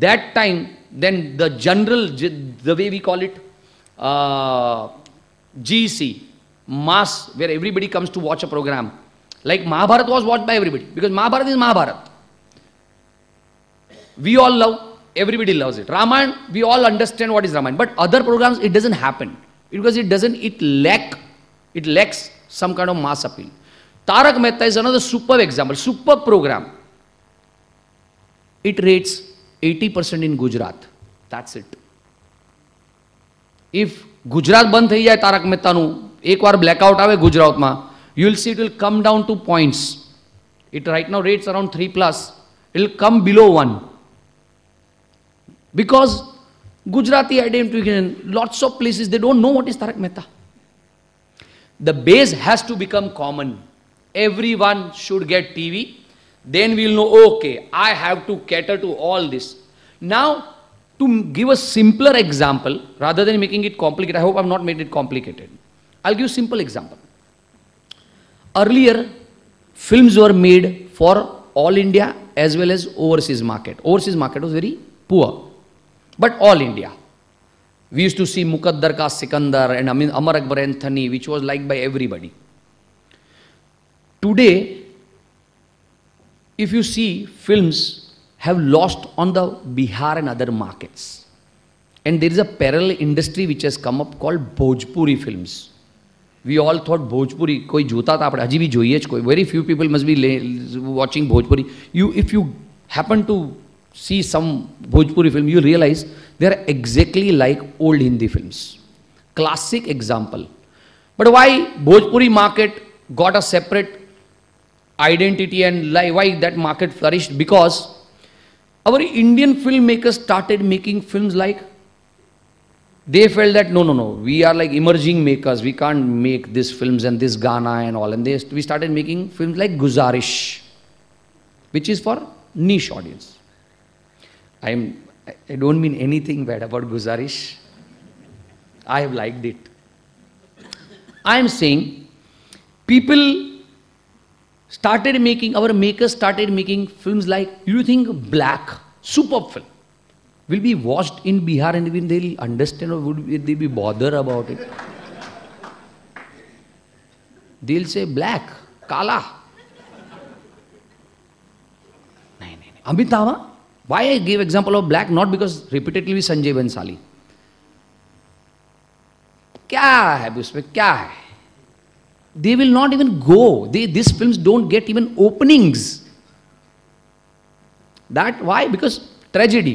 that time, then the general, the way we call it, GC, mass, where everybody comes to watch a program. Like Mahabharat was watched by everybody, because Mahabharat is Mahabharat. We all love, everybody loves it. Ramayana, we all understand what is Ramayana. But other programs, it doesn't happen. Because it lacks some kind of mass appeal. Tarak Mehta is another superb example, superb program. It rates 80% in Gujarat. That's it. If Gujarat band thai jai Tarak Mehta nu, ek var blackout aave Gujarat ma, you will see it will come down to points. It right now rates around 3+. It will come below 1. Because Gujarati identification, lots of places, they don't know what is Tarak Mehta. The base has to become common. Everyone should get TV. Then we will know, okay, I have to cater to all this. Now, to give a simpler example, rather than making it complicated, I hope I have not made it complicated. I will give a simple example. Earlier, films were made for all India as well as overseas market. Overseas market was very poor, but all India. We used to see Muqaddar Ka Sikandar and Amar Akbar Anthony, which was liked by everybody. Today, if you see, films have lost on the Bihar and other markets. And there is a parallel industry which has come up called Bhojpuri films. We all thought Bhojpuri, koi jota tha apne aji bhi joiye ch koi. Very few people must be watching Bhojpuri. If you happen to see some Bhojpuri film, you realize they are exactly like old Hindi films. Classic example. But why Bhojpuri market got a separate identity and why that market flourished? Because our Indian filmmakers started making films like they felt that no, we are like emerging makers, we can't make these films and this Ghana and all, and we started making films like Guzarish, which is for niche audience. I don't mean anything bad about Guzarish. I have liked it. I am saying our makers started making films like, you think Black, superb film, will be watched in Bihar and even they'll understand, or would they be bothered about it? They'll say Black, Kala. Amitabha, why I gave example of Black? Not because repeatedly Sanjay Bhansali. क्या है उसमें क्या है? They will not even go. These films don't get even openings. That why? Because tragedy.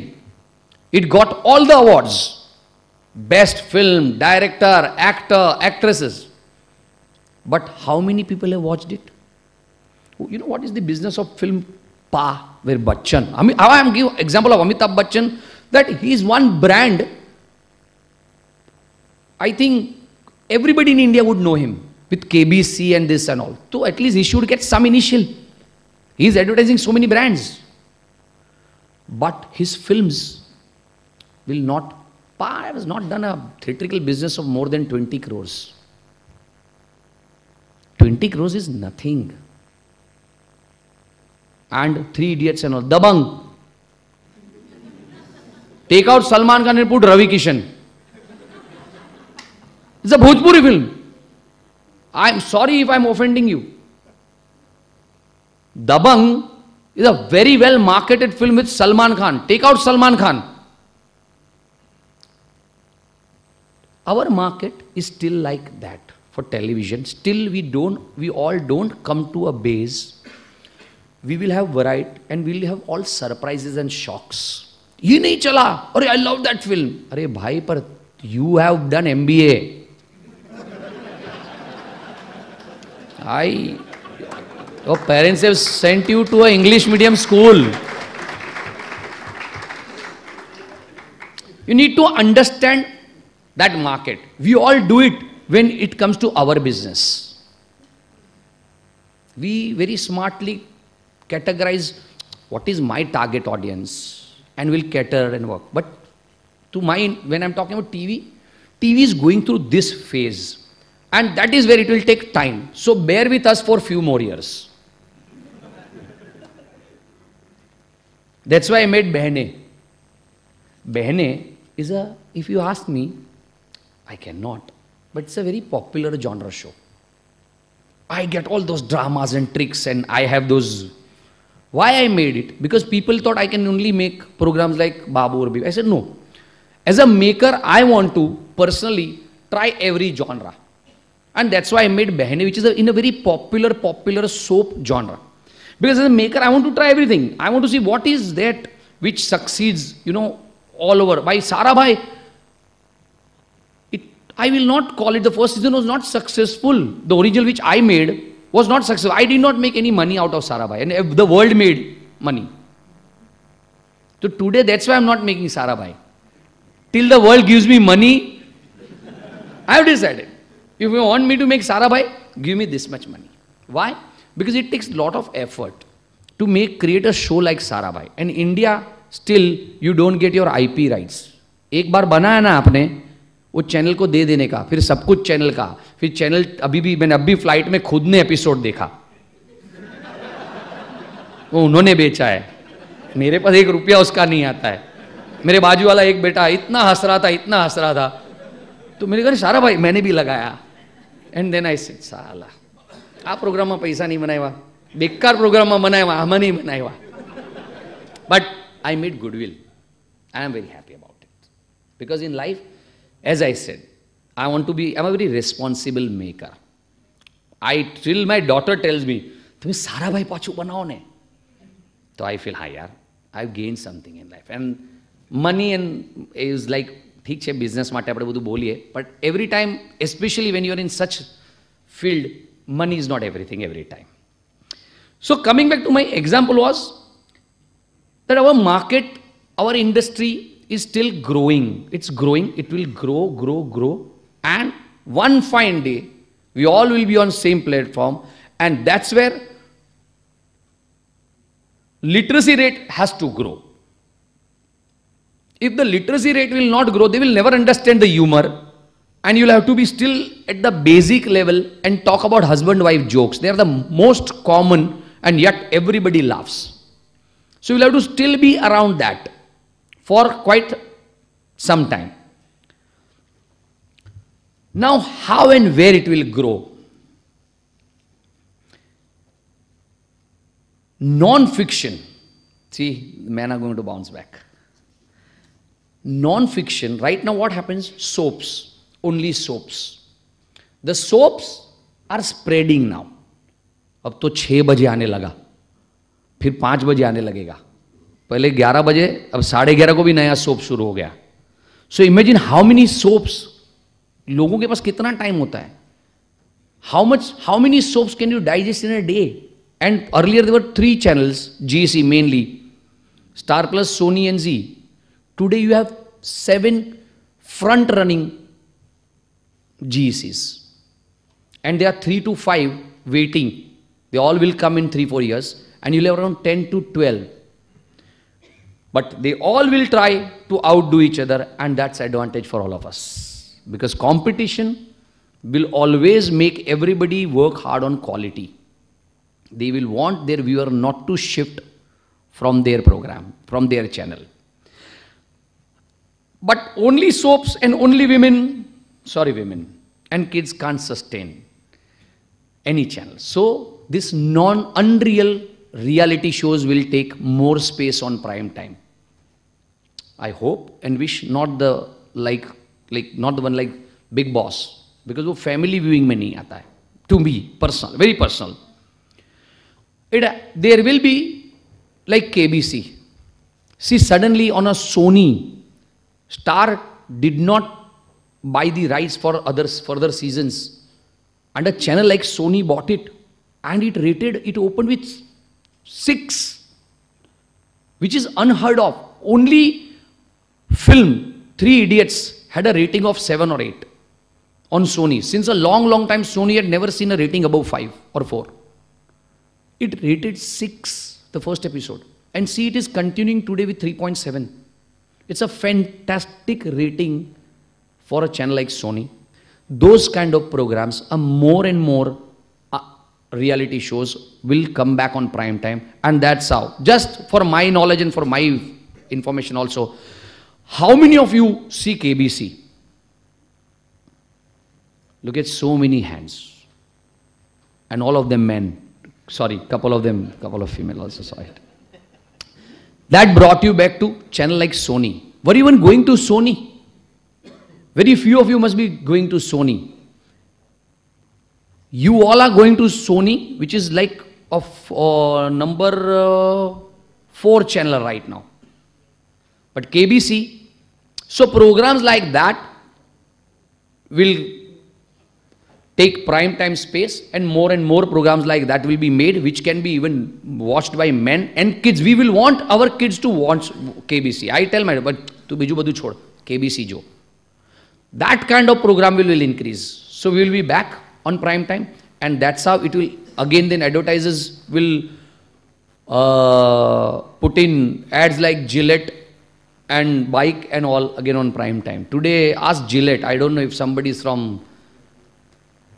It got all the awards. Best film, director, actor, actresses. But how many people have watched it? You know what is the business of film? Pa, where Bachchan. I am giving example of Amitabh Bachchan, that he is one brand. I think everybody in India would know him with KBC and this and all. So at least he should get some initial. He is advertising so many brands. But his films will not. Pa has not done a theatrical business of more than 20 crores. 20 crores is nothing. And Three Idiots and all. Dabang. Take out Salman Khan and put Ravi Kishan. It's a Bhojpuri film. I'm sorry if I'm offending you. Dabang is a very well marketed film with Salman Khan. Take out Salman Khan. Our market is still like that for television. Still we all don't come to a base. We will have variety and we will have all surprises and shocks. Ye nahi chala. Arey, I love that film. Arey, bhai, par you have done MBA. Your parents have sent you to an English medium school. You need to understand that market. We all do it when it comes to our business. We very smartly categorize what is my target audience and will cater and work. But to mine, when I'm talking about TV, TV is going through this phase. And that is where it will take time. So bear with us for a few more years. That's why I made Behne. Behne is a, if you ask me, I cannot, but it's a very popular genre show. I get all those dramas and tricks and I have those. Why I made it? Because people thought I can only make programs like Baa Bahoo Aur Baby. I said no. As a maker, I want to personally try every genre. And that's why I made Behne, which is in a very popular soap genre. Because as a maker, I want to try everything. I want to see what is that which succeeds, you know, all over. By Sarabhai, I will not call it, the first season was not successful. The original which I made was not successful. I did not make any money out of Sarabhai, and the world made money. So today, that's why I'm not making Sarabhai. Till the world gives me money, I have decided. If you want me to make Sarabhai, give me this much money. Why? Because it takes a lot of effort to create a show like Sarabhai. And India, still, you don't get your IP rights. Ek baar banaya na aapne, वो channel को दे देने का, फिर सब कुछ channel का, फिर चैनल मैंने अभी फ्लाइट में खुद ने एपिसोड देखा, वो उन्होंने बेचा है, मेरे पास एक रुपया उसका नहीं आता है, मेरे बाजू वाला एक बेटा इतना हंस रहा था, तो मेरे घर सारा भाई मैंने भी लगाया, and then I said साला, आप प्रोग्राम में पैसा नहीं बनाएगा, बेकार प्रोग्राम में बनाएगा, हम नहीं बनाएगा, but I made goodwill, I am very happy about it, because in life as I said, I'm a very responsible maker. Till my daughter tells me, Sarabhai Pachu banao ne. So I feel, yaar, I've gained something in life. And money and is like, theek chhe, business mate apde badhu boliye. But every time, especially when you're in such field, money is not everything every time. So coming back to my example was, that our market, our industry, is still growing. It's growing. It will grow. And one fine day, we all will be on same platform. And that's where literacy rate has to grow. If the literacy rate will not grow, they will never understand the humor. And you'll have to be still at the basic level and talk about husband-wife jokes. They are the most common and yet everybody laughs. So you'll have to still be around that for quite some time. Now, how and where it will grow? Non-fiction. See, men are going to bounce back. Non-fiction, right now what happens? Soaps. only soaps. The soaps are spreading now. अब तो 6 बजे आने लगा, फिर 5 बजे आने लगेगा, पहले 11 बजे, अब 11:30 को भी नया सोप शुरू हो गया. So imagine how many soaps, लोगों के पास कितना टाइम होता है. How many soaps can you digest in a day? And earlier there were 3 channels, GC mainly, Star Plus, Sony and Z. Today you have 7 front-running GCs. And there are 3 to 5 waiting. They all will come in 3-4 years. And you'll have around 10 to 12. But they all will try to outdo each other, and that's advantage for all of us. Because competition will always make everybody work hard on quality. They will want their viewer not to shift from their program, from their channel. But only soaps and only women, sorry, women and kids can't sustain any channel. So this unreal reality shows will take more space on prime time. I hope and wish not the not the one like Bigg Boss, because वो family viewing में नहीं आता है. To me, personal, very personal. There will be like KBC. See, suddenly on a Sony, Star did not buy the rights for further seasons. And a channel like Sony bought it. And it opened with 6. Which is unheard of. Only film, Three Idiots, had a rating of 7 or 8. On Sony, since a long time Sony had never seen a rating above 5 or 4. It rated 6 the first episode, and see, it is continuing today with 3.7. It's a fantastic rating for a channel like Sony. Those kind of programs are more and more reality shows will come back on prime time, and that's how. Just for my knowledge and for my information also, how many of you see KBC? Look at so many hands, and all of them men. Sorry, couple of them, couple of female also saw it. That brought you back to channel like Sony. Were you even going to Sony? Very few of you must be going to Sony. You all are going to Sony, which is like of number 4 channel right now. But KBC, so programs like that will take prime time space, and more programs like that will be made, which can be even watched by men and kids. We will want our kids to watch KBC. I tell my, but tu biju badu chhod, KBC jo. That kind of program will increase. So we will be back on prime time, and that's how it will, again then advertisers will put in ads like Gillette and bike and all again on prime time. Today, ask Gillette, I don't know if somebody is from,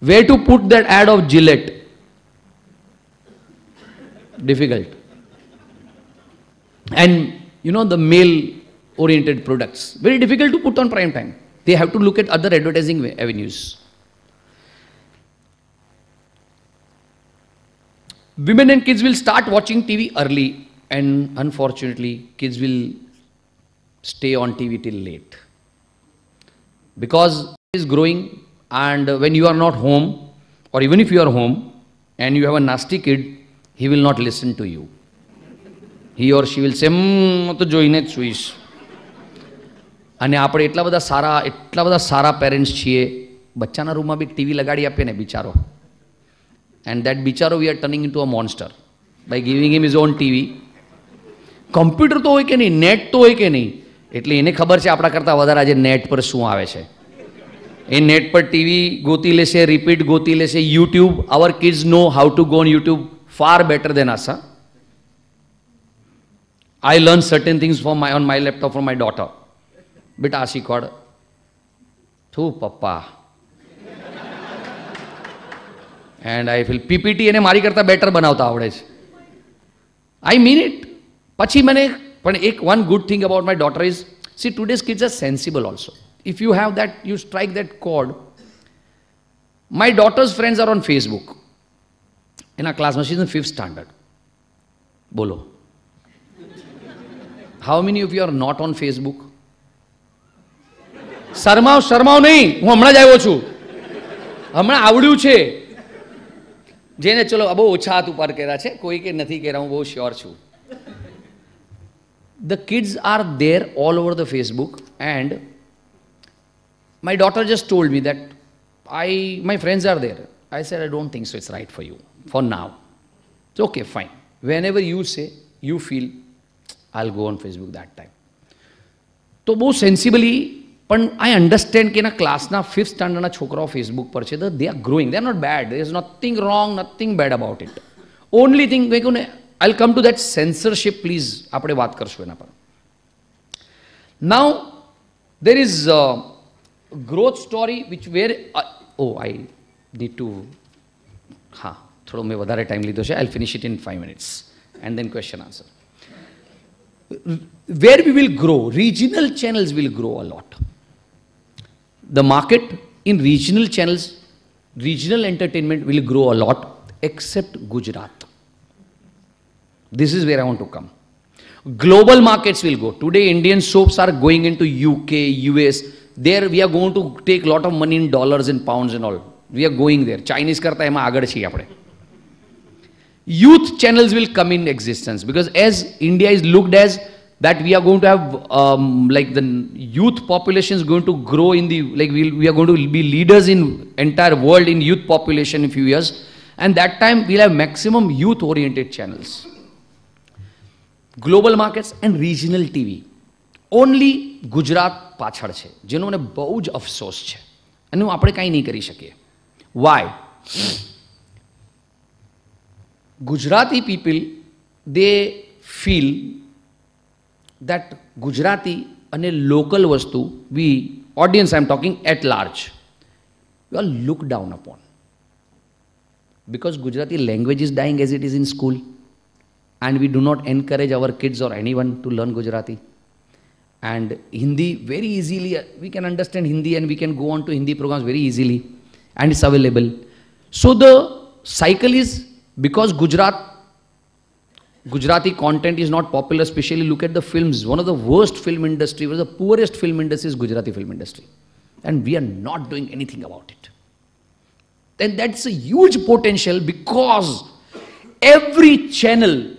where to put that ad of Gillette? Difficult. And you know, the male-oriented products, very difficult to put on prime time. They have to look at other advertising avenues. Women and kids will start watching TV early, and unfortunately, kids will stay on TV till late. Because it is growing. And when you are not home, or even if you are home and you have a nasty kid, he will not listen to you. He or she will say, to joine chuish. And aapde itla bada sara parents chiye, bachcha na room ma bhi TV lagadi ape ne bicharo. And that bicharo we are turning into a monster by giving him his own TV. Computer to hoy ke nahi, net to hoy ke nahi. Itle ene khabar che apna karta vadhare aaj net par su aave che. In net per TV, Gotile se, repeat Gotile se, YouTube. Our kids know how to go on YouTube far better than us. Huh? I learned certain things from on my laptop from my daughter. Beta she called, "Thu papa." And I feel PPT ene mari karta better banavta avade che. I mean it. Pachi mane, but one good thing about my daughter is, see, today's kids are sensible also. If you have that, you strike that chord. My daughter's friends are on Facebook. In our class, she's in 5th standard. Bolo. How many of you are not on Facebook? શરમાવ શરમાવ નહીં, હું હમણાં જ આવ્યો છું, હમણાં આવડ્યું છે. જેને ચલો બહુ ઓછા હાથ ઉપર કર્યા છે, કોઈ કે નથી કર્યા, હું બહુ શ્યોર છું. The kids are there all over the Facebook, and my daughter just told me that my friends are there. I said, I don't think so, it's right for you, for now. It's okay, fine. Whenever you say, you feel, I'll go on Facebook that time. So, both sensibly, but I understand that in a class, na 5th standard na chokra of Facebook par che, they are growing, they are not bad. There's nothing wrong, nothing bad about it. Only thing, I'll come to that censorship, please. Aapne baat karshu ena par. Now, there is a growth story which where... I need to... Ha, thoda main vadhare time lidho chhe. I'll finish it in 5 minutes. And then question answer. Where we will grow, regional channels will grow a lot. The market in regional channels, regional entertainment will grow a lot, except Gujarat. This is where I want to come. Global markets will go. Today, Indian soaps are going into UK, US. There we are going to take a lot of money in dollars and pounds and all. We are going there. Chinese karta hai ma agar chhi apne. Youth channels will come in existence, because as India is looked as that we are going to have like the youth population is going to grow in the, like we are going to be leaders in entire world in youth population in few years. And that time we'll have maximum youth oriented channels. Global markets and regional TV. Only Gujarat pachhad chhe. Jinhone bahut j afsos chhe. Ane apne kahi nahi kari shakiye. Why? Gujarati people, they feel that Gujarati ane local vastu, we audience I am talking at large, we are looked down upon. Because Gujarati language is dying as it is in school. And we do not encourage our kids or anyone to learn Gujarati. And Hindi, very easily, we can understand Hindi and we can go on to Hindi programs very easily. And it's available. So the cycle is, because Gujarati content is not popular, especially look at the films. One of the worst film industry, one of the poorest film industry is Gujarati film industry. And we are not doing anything about it. Then that's a huge potential, because every channel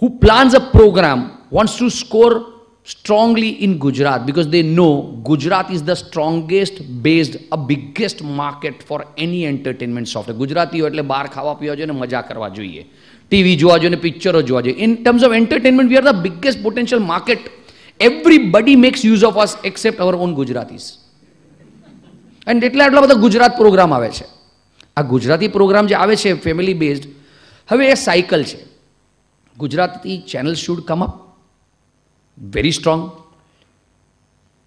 who plans a program wants to score strongly in Gujarat, because they know Gujarat is the strongest based, a biggest market for any entertainment software. Gujarati ho etle bar khawa piwa joye ne maja karwa joye, TV jowa joye ne picture jowa joye. In terms of entertainment, we are the biggest potential market. Everybody makes use of us except our own Gujaratis. And etla etla bada Gujarat program aave chhe. A Gujarati program je aave chhe family based. Have a cycle chhe. Gujarati channels should come up, very strong.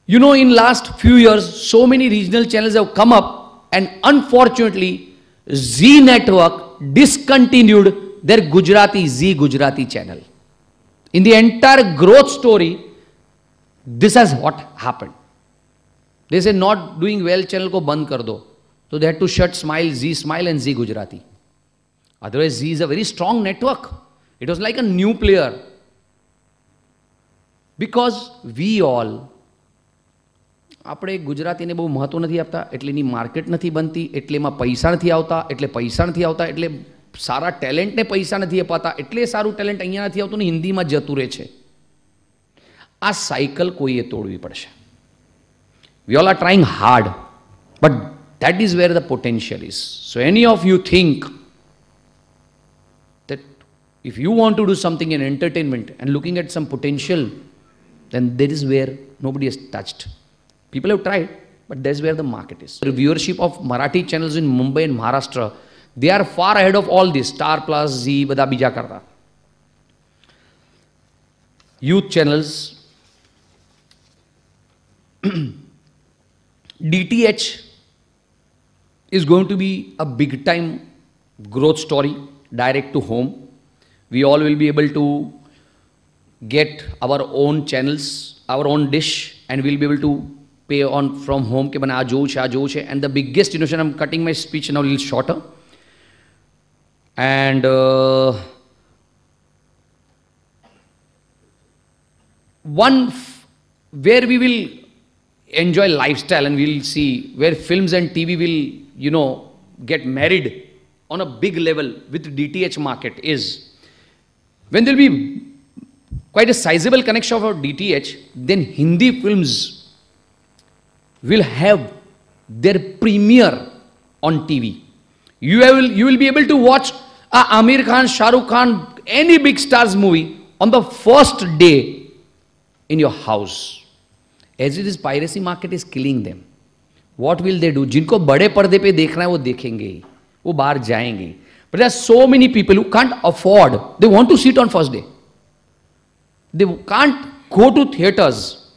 You know, in last few years, so many regional channels have come up, and unfortunately, Z network discontinued their Gujarati, Z Gujarati channel. In the entire growth story, this has what happened. They say not doing well channel ko band kar do. So they had to shut Smile and Z Gujarati. Otherwise, Z is a very strong network. It was like a new player. Because we all, આપણે ગુજરાતીને બહુ મહત્વ નથી આપતા, એટલે એની market નથી બનતી, એટલે એમાં પૈસા નથી આવતા, એટલે સારા ટેલેન્ટને પૈસા નથી અપાતા, એટલે સારું ટેલેન્ટ અહીંયા નથી આવતું ને હિન્દીમાં જતું રહે છે. આ સાયકલ કોઈએ તોડવી પડશે. We all are trying hard, but that is where the potential is. So any of you think, if you want to do something in entertainment and looking at some potential, then that is where nobody has touched. People have tried, but that's where the market is. The viewership of Marathi channels in Mumbai and Maharashtra, they are far ahead of all this. Star Plus, Z, Baa Bija Karta. Youth channels. DTH is going to be a big time growth story, direct to home. We all will be able to get our own channels, our own dish, and we'll be able to pay on from home. And the biggest innovation, I'm cutting my speech now a little shorter. And one where we will enjoy lifestyle and we'll see where films and TV will, you know, get married on a big level with DTH market is when there'll be quite a sizable connection of our DTH, then Hindi films will have their premiere on TV. You will be able to watch Amir Khan, Shah Rukh Khan, any big stars movie on the first day in your house. As it is, piracy market is killing them. What will they do? Jinko bade parde pe dekhna hai, wo dekhenge. Wo bahar jayenge. But there are so many people who can't afford. They want to sit on first day. They can't go to theatres.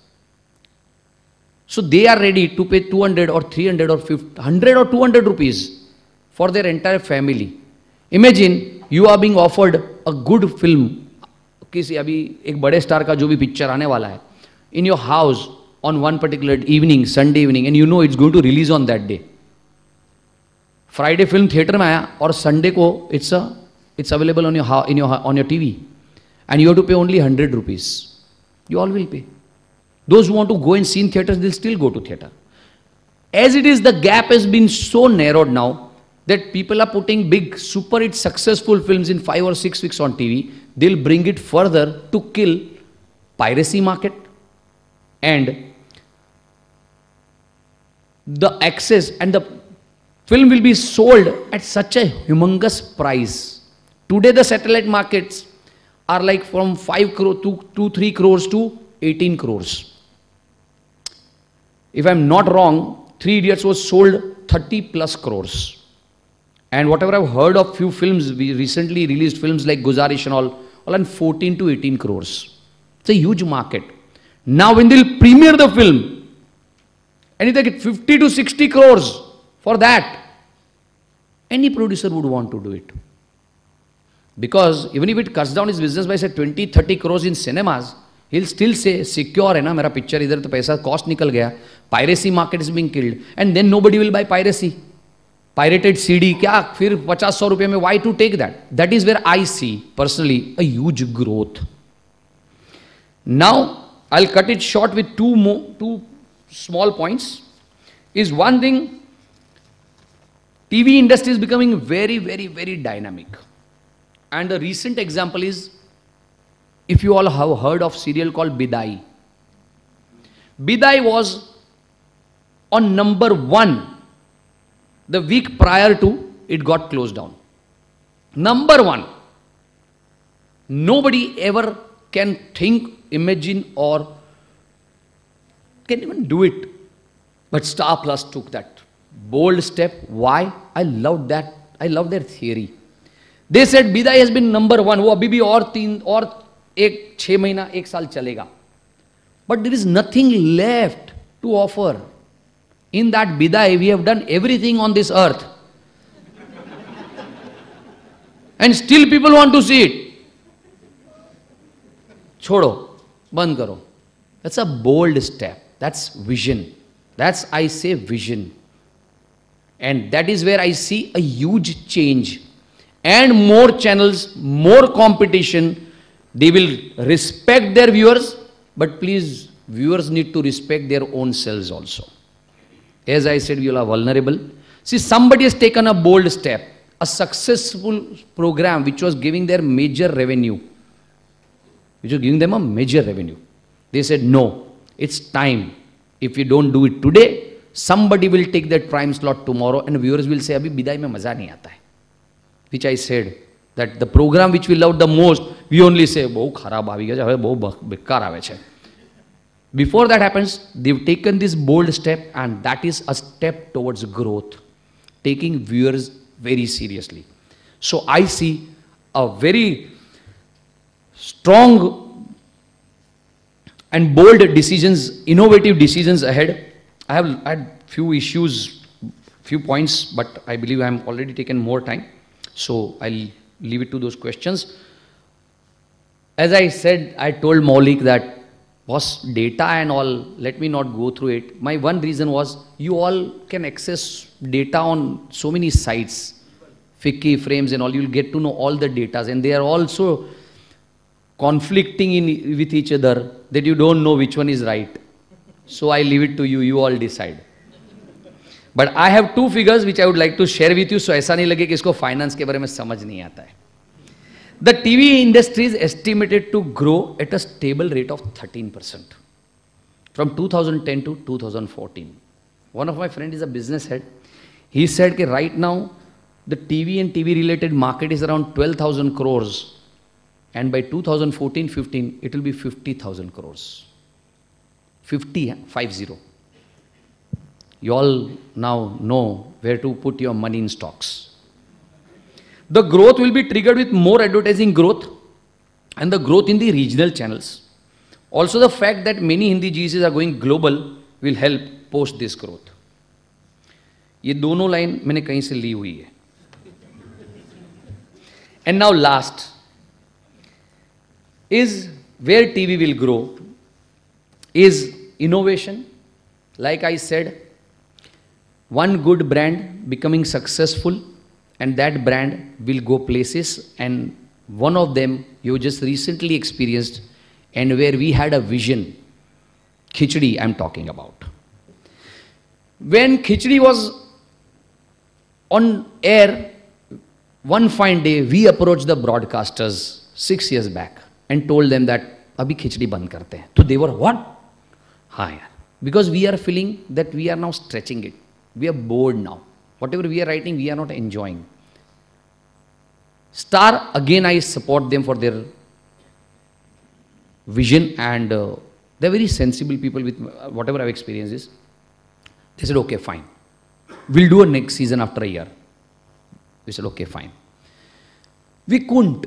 So they are ready to pay 200 or 300 or 100 or 200 rupees for their entire family. Imagine you are being offered a good film. किसी अभी एक बड़े star का जो भी picture आने वाला है, in your house on one particular evening, Sunday evening, and you know it's going to release on that day. Friday film theater में आया और Sunday को it's available on your TV, and you have to pay only 100 rupees. You all will pay. Those who want to go and see in theatres, they'll still go to theatre. As it is, the gap has been so narrowed now that people are putting big, super hit, successful films in 5 or 6 weeks on TV. They'll bring it further to kill piracy market and the access, and the film will be sold at such a humongous price. Today, the satellite markets are like from 5 crore to 3 crores to 18 crores. If I'm not wrong, 3 Idiots was sold 30+ crores. And whatever I've heard of few films, we recently released films like Guzarish and all on 14 to 18 crores. It's a huge market. Now when they'll premiere the film, and if they get 50 to 60 crores for that, any producer would want to do it. Because even if it cuts down his business by say 20, 30 crores in cinemas, he'll still say, secure hai na, mera picture idhar to paisa cost nikal gaya. Piracy market is being killed. And then nobody will buy piracy. Pirated CD, kya? Phir 50-100 rupees mein, why to take that? That is where I see, personally, a huge growth. Now, I'll cut it short with two small points. Is one thing, TV industry is becoming very, very, very dynamic. And a recent example is, if you all have heard of serial called Bidai. Bidai was on number 1 the week prior to it got closed down. Number 1. Nobody ever can think, imagine or can even do it. But Star Plus took that bold step. Why? I love that. I love their theory. They said Bidai has been number 1. Wo abhi bhi aur एक 6 महीना 1 साल चलेगा, but there is nothing left to offer. In that Bidai, we have done everything on this earth, and still people want to see it. छोड़ो, बंद करो. That's a bold step. That's vision. That's, I say, vision, and that is where I see a huge change, and more channels, more competition. They will respect their viewers, but please, viewers need to respect their own selves also. As I said, you are vulnerable. See, somebody has taken a bold step, a successful program which was giving them major revenue. They said, no, it's time. If you don't do it today, somebody will take that prime slot tomorrow and viewers will say, abhi Bidai mein maza nahi aata hai. Which I said, that the program which we love the most, we only say, "Boh kharaab aavi gaja, boh bekkar aave chhe." Before that happens, they've taken this bold step, and that is a step towards growth, taking viewers very seriously. So I see a very strong and bold decisions, innovative decisions ahead. I have had few issues, few points, but I believe I'm already taken more time. So I'll leave it to those questions. As I said, I told Maulik that, boss, data and all, let me not go through it. My one reason was, you all can access data on so many sites, Fiki, Frames and all, you'll get to know all the data, and they are also conflicting with each other, that you don't know which one is right. So I leave it to you, you all decide. But I have two figures which I would like to share with you, so ऐसा नहीं लगे कि इसको finance के बारे में समझ नहीं आता है. The TV industry is estimated to grow at a stable rate of 13% from 2010 to 2014. One of my friend is a business head. He said that right now the TV and TV related market is around 12,000 crores and by 2014-15 it will be 50,000 crores. 50. You all now know where to put your money in stocks. The growth will be triggered with more advertising growth and the growth in the regional channels. Also the fact that many Hindi GCs are going global will help post this growth. Ye dono line maine kahin se li hui hai. And now last is where TV will grow is innovation. Like I said, one good brand becoming successful, and that brand will go places, and one of them you just recently experienced and where we had a vision. Khichdi I'm talking about. When Khichdi was on air, one fine day we approached the broadcasters 6 years back and told them that abhi Khichdi band karte hain. So they were what? Hi. Because we are feeling that we are now stretching it. We are bored now. Whatever we are writing, we are not enjoying. Star, again I support them for their vision and they are very sensible people with whatever I've experienced is. They said, okay, fine. We'll do a next season after a year. We said, okay, fine. We couldn't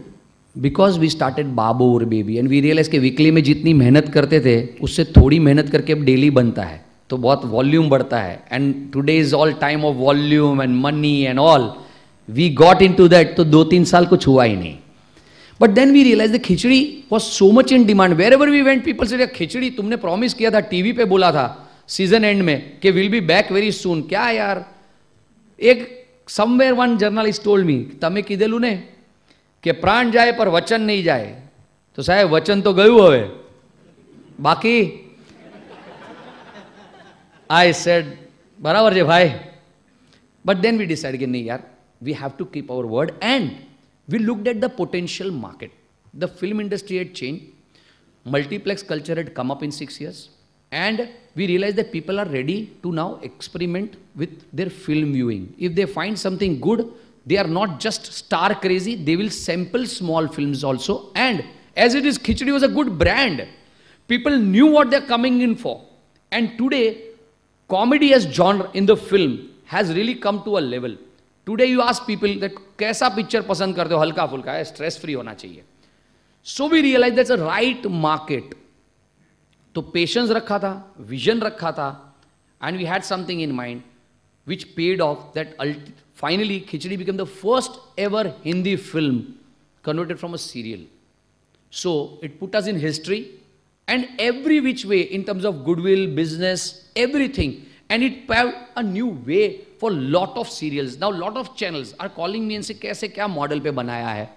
because we started Baa Bahoo Aur Baby and we realized that weekly mein jitni mehnat karte the, usse thodi mehnat karke ab daily banta hai. So bahut volume badhta hai and today is all time of volume and money and all. We got into that, so 2-3 saal kuch hua hi nahi. But then we realized that Khichdi was so much in demand. Wherever we went, people said, Khichdi, tumne promise kiya tha, TV pe bola tha, season end mein, ke we'll be back very soon. Kya yaar? Somewhere one journalist told me, tame kide lune? Ke pran jaye par vachan nahi jaye. To sahab, vachan to gayu have. Baki? I said, barabar je bhai. But then we decided, nahi yaar, we have to keep our word, and we looked at the potential market. The film industry had changed, multiplex culture had come up in 6 years, and we realized that people are ready to now experiment with their film viewing. If they find something good, they are not just star crazy, they will sample small films also, and as it is, Khichdi was a good brand. People knew what they are coming in for, and today, comedy as genre in the film has really come to a level. Today you ask people that kaisa picture pasand karte ho, halka fulka hai, stress free hona chahiye. So we realized that's a right market. So patience rakha tha, vision rakha tha, and we had something in mind which paid off, that finally Khichdi became the first ever Hindi film converted from a serial. So it put us in history. And every which way, in terms of goodwill, business, everything. And it paved a new way for lot of serials. Now lot of channels are calling me and say, kaise kya model pe banaya hai.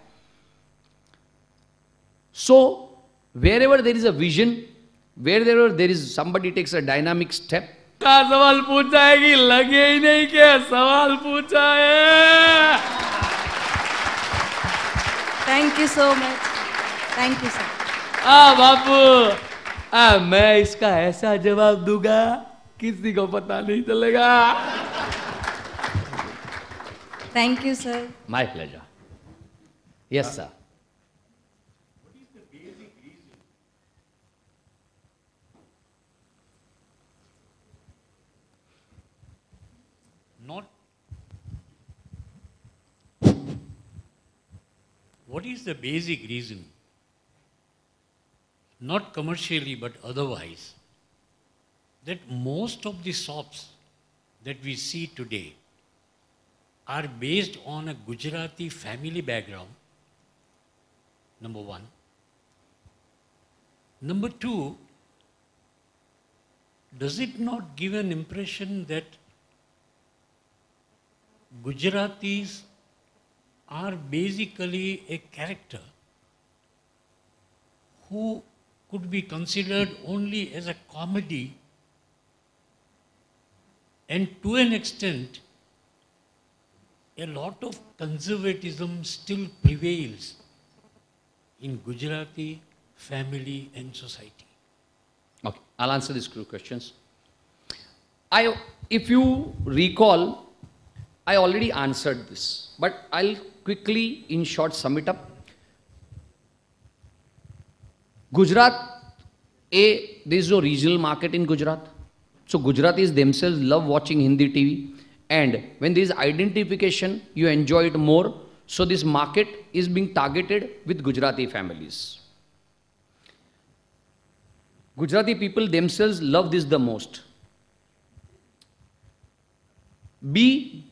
So wherever there is a vision, wherever there is somebody takes a dynamic step. Sawal pucha hai ki lage hi nahi ke sawal pucha hai. Thank you so much. Thank you, sir. Ah, Bapu, ah, मैं इसका ऐसा जवाब दूंगा किसी को पता नहीं चलेगा. Thank you, sir. My pleasure. Yes, sir. What is the basic reason? What is the basic reason? Not commercially, but otherwise, that most of the soaps that we see today are based on a Gujarati family background, number one. Number two, does it not give an impression that Gujaratis are basically a character who could be considered only as a comedy And to an extent, a lot of conservatism still prevails in Gujarati family and society. Okay, I'll answer these two questions. If you recall, I already answered this, but I'll quickly, in short, sum it up. There is no regional market in Gujarat. So Gujaratis themselves love watching Hindi TV. And when there is identification, you enjoy it more. So this market is being targeted with Gujarati families. Gujarati people themselves love this the most. They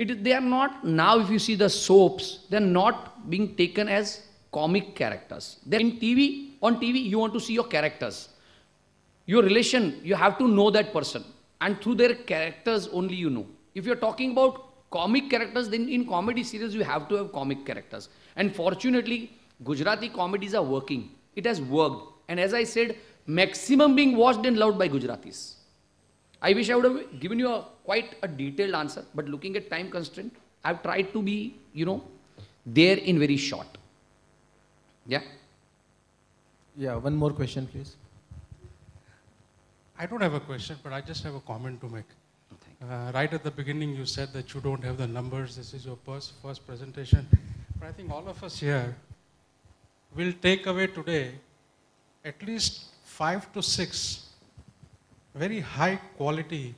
are not, now if you see the soaps, they are not being taken as comic characters. On TV, you want to see your characters. Your relation, you have to know that person. And through their characters only you know. If you are talking about comic characters, then in comedy series you have to have comic characters. And fortunately, Gujarati comedies are working. It has worked. And as I said, maximum being watched and loved by Gujaratis. I wish I would have given you quite a detailed answer, but looking at time constraint, I've tried to be, there in very short. Yeah? Yeah, one more question, please. I don't have a question, but I just have a comment to make. Right at the beginning, you said that you don't have the numbers. This is your first presentation. But I think all of us here will take away today at least 5 to 6 very high quality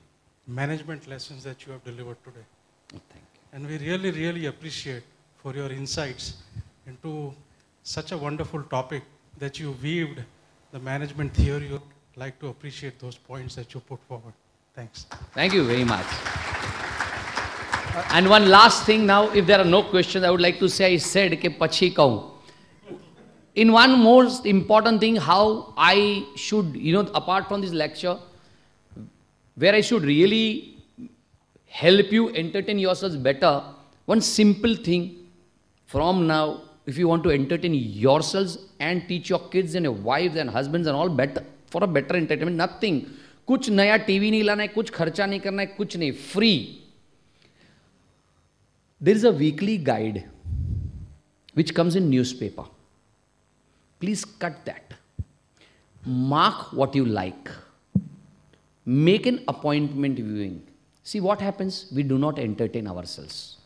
management lessons that you have delivered today. Thank you. And we really, really appreciate for your insights into such a wonderful topic that you weaved the management theory. I'd like to appreciate those points that you put forward. Thanks. Thank you very much. And one last thing now, if there are no questions, I would like to say, I said, ke pachi kahun. In one more important thing, how I should, apart from this lecture, where I should really help you entertain yourselves better, one simple thing from now, if you want to entertain yourselves and teach your kids and your wives and husbands and all better, for a better entertainment, nothing. Kuch naya TV nahi lana hai, kuch kharcha nahi karna hai, kuch nahi, free. There is a weekly guide which comes in newspaper. Please cut that. Mark what you like. Make an appointment viewing. See what happens? We do not entertain ourselves.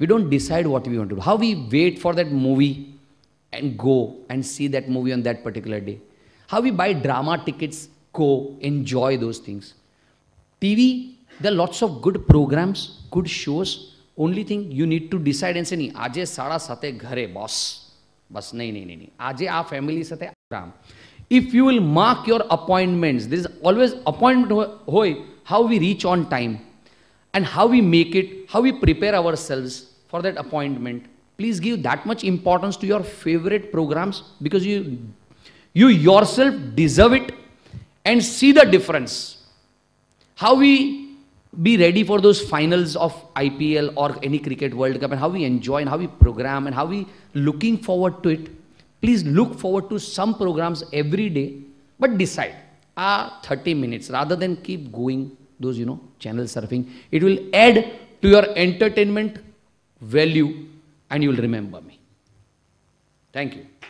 We don't decide what we want to do. How we wait for that movie and go and see that movie on that particular day. How we buy drama tickets, go enjoy those things. TV, there are lots of good programs, good shows. Only thing you need to decide and say, nahi, aaj sada sate ghare, boss. Bas, nahi, nahi, nahi, aaj aa family sathe program. If you will mark your appointments, there is always appointment hoy, how we reach on time and how we make it, how we prepare ourselves for that appointment. Please give that much importance to your favorite programs because you yourself deserve it and see the difference. How we be ready for those finals of IPL or any cricket World Cup and how we enjoy and how we program and how we looking forward to it. Please look forward to some programs every day, but decide 30 minutes rather than keep going those, channel surfing. It will add to your entertainment value and you will remember me. Thank you.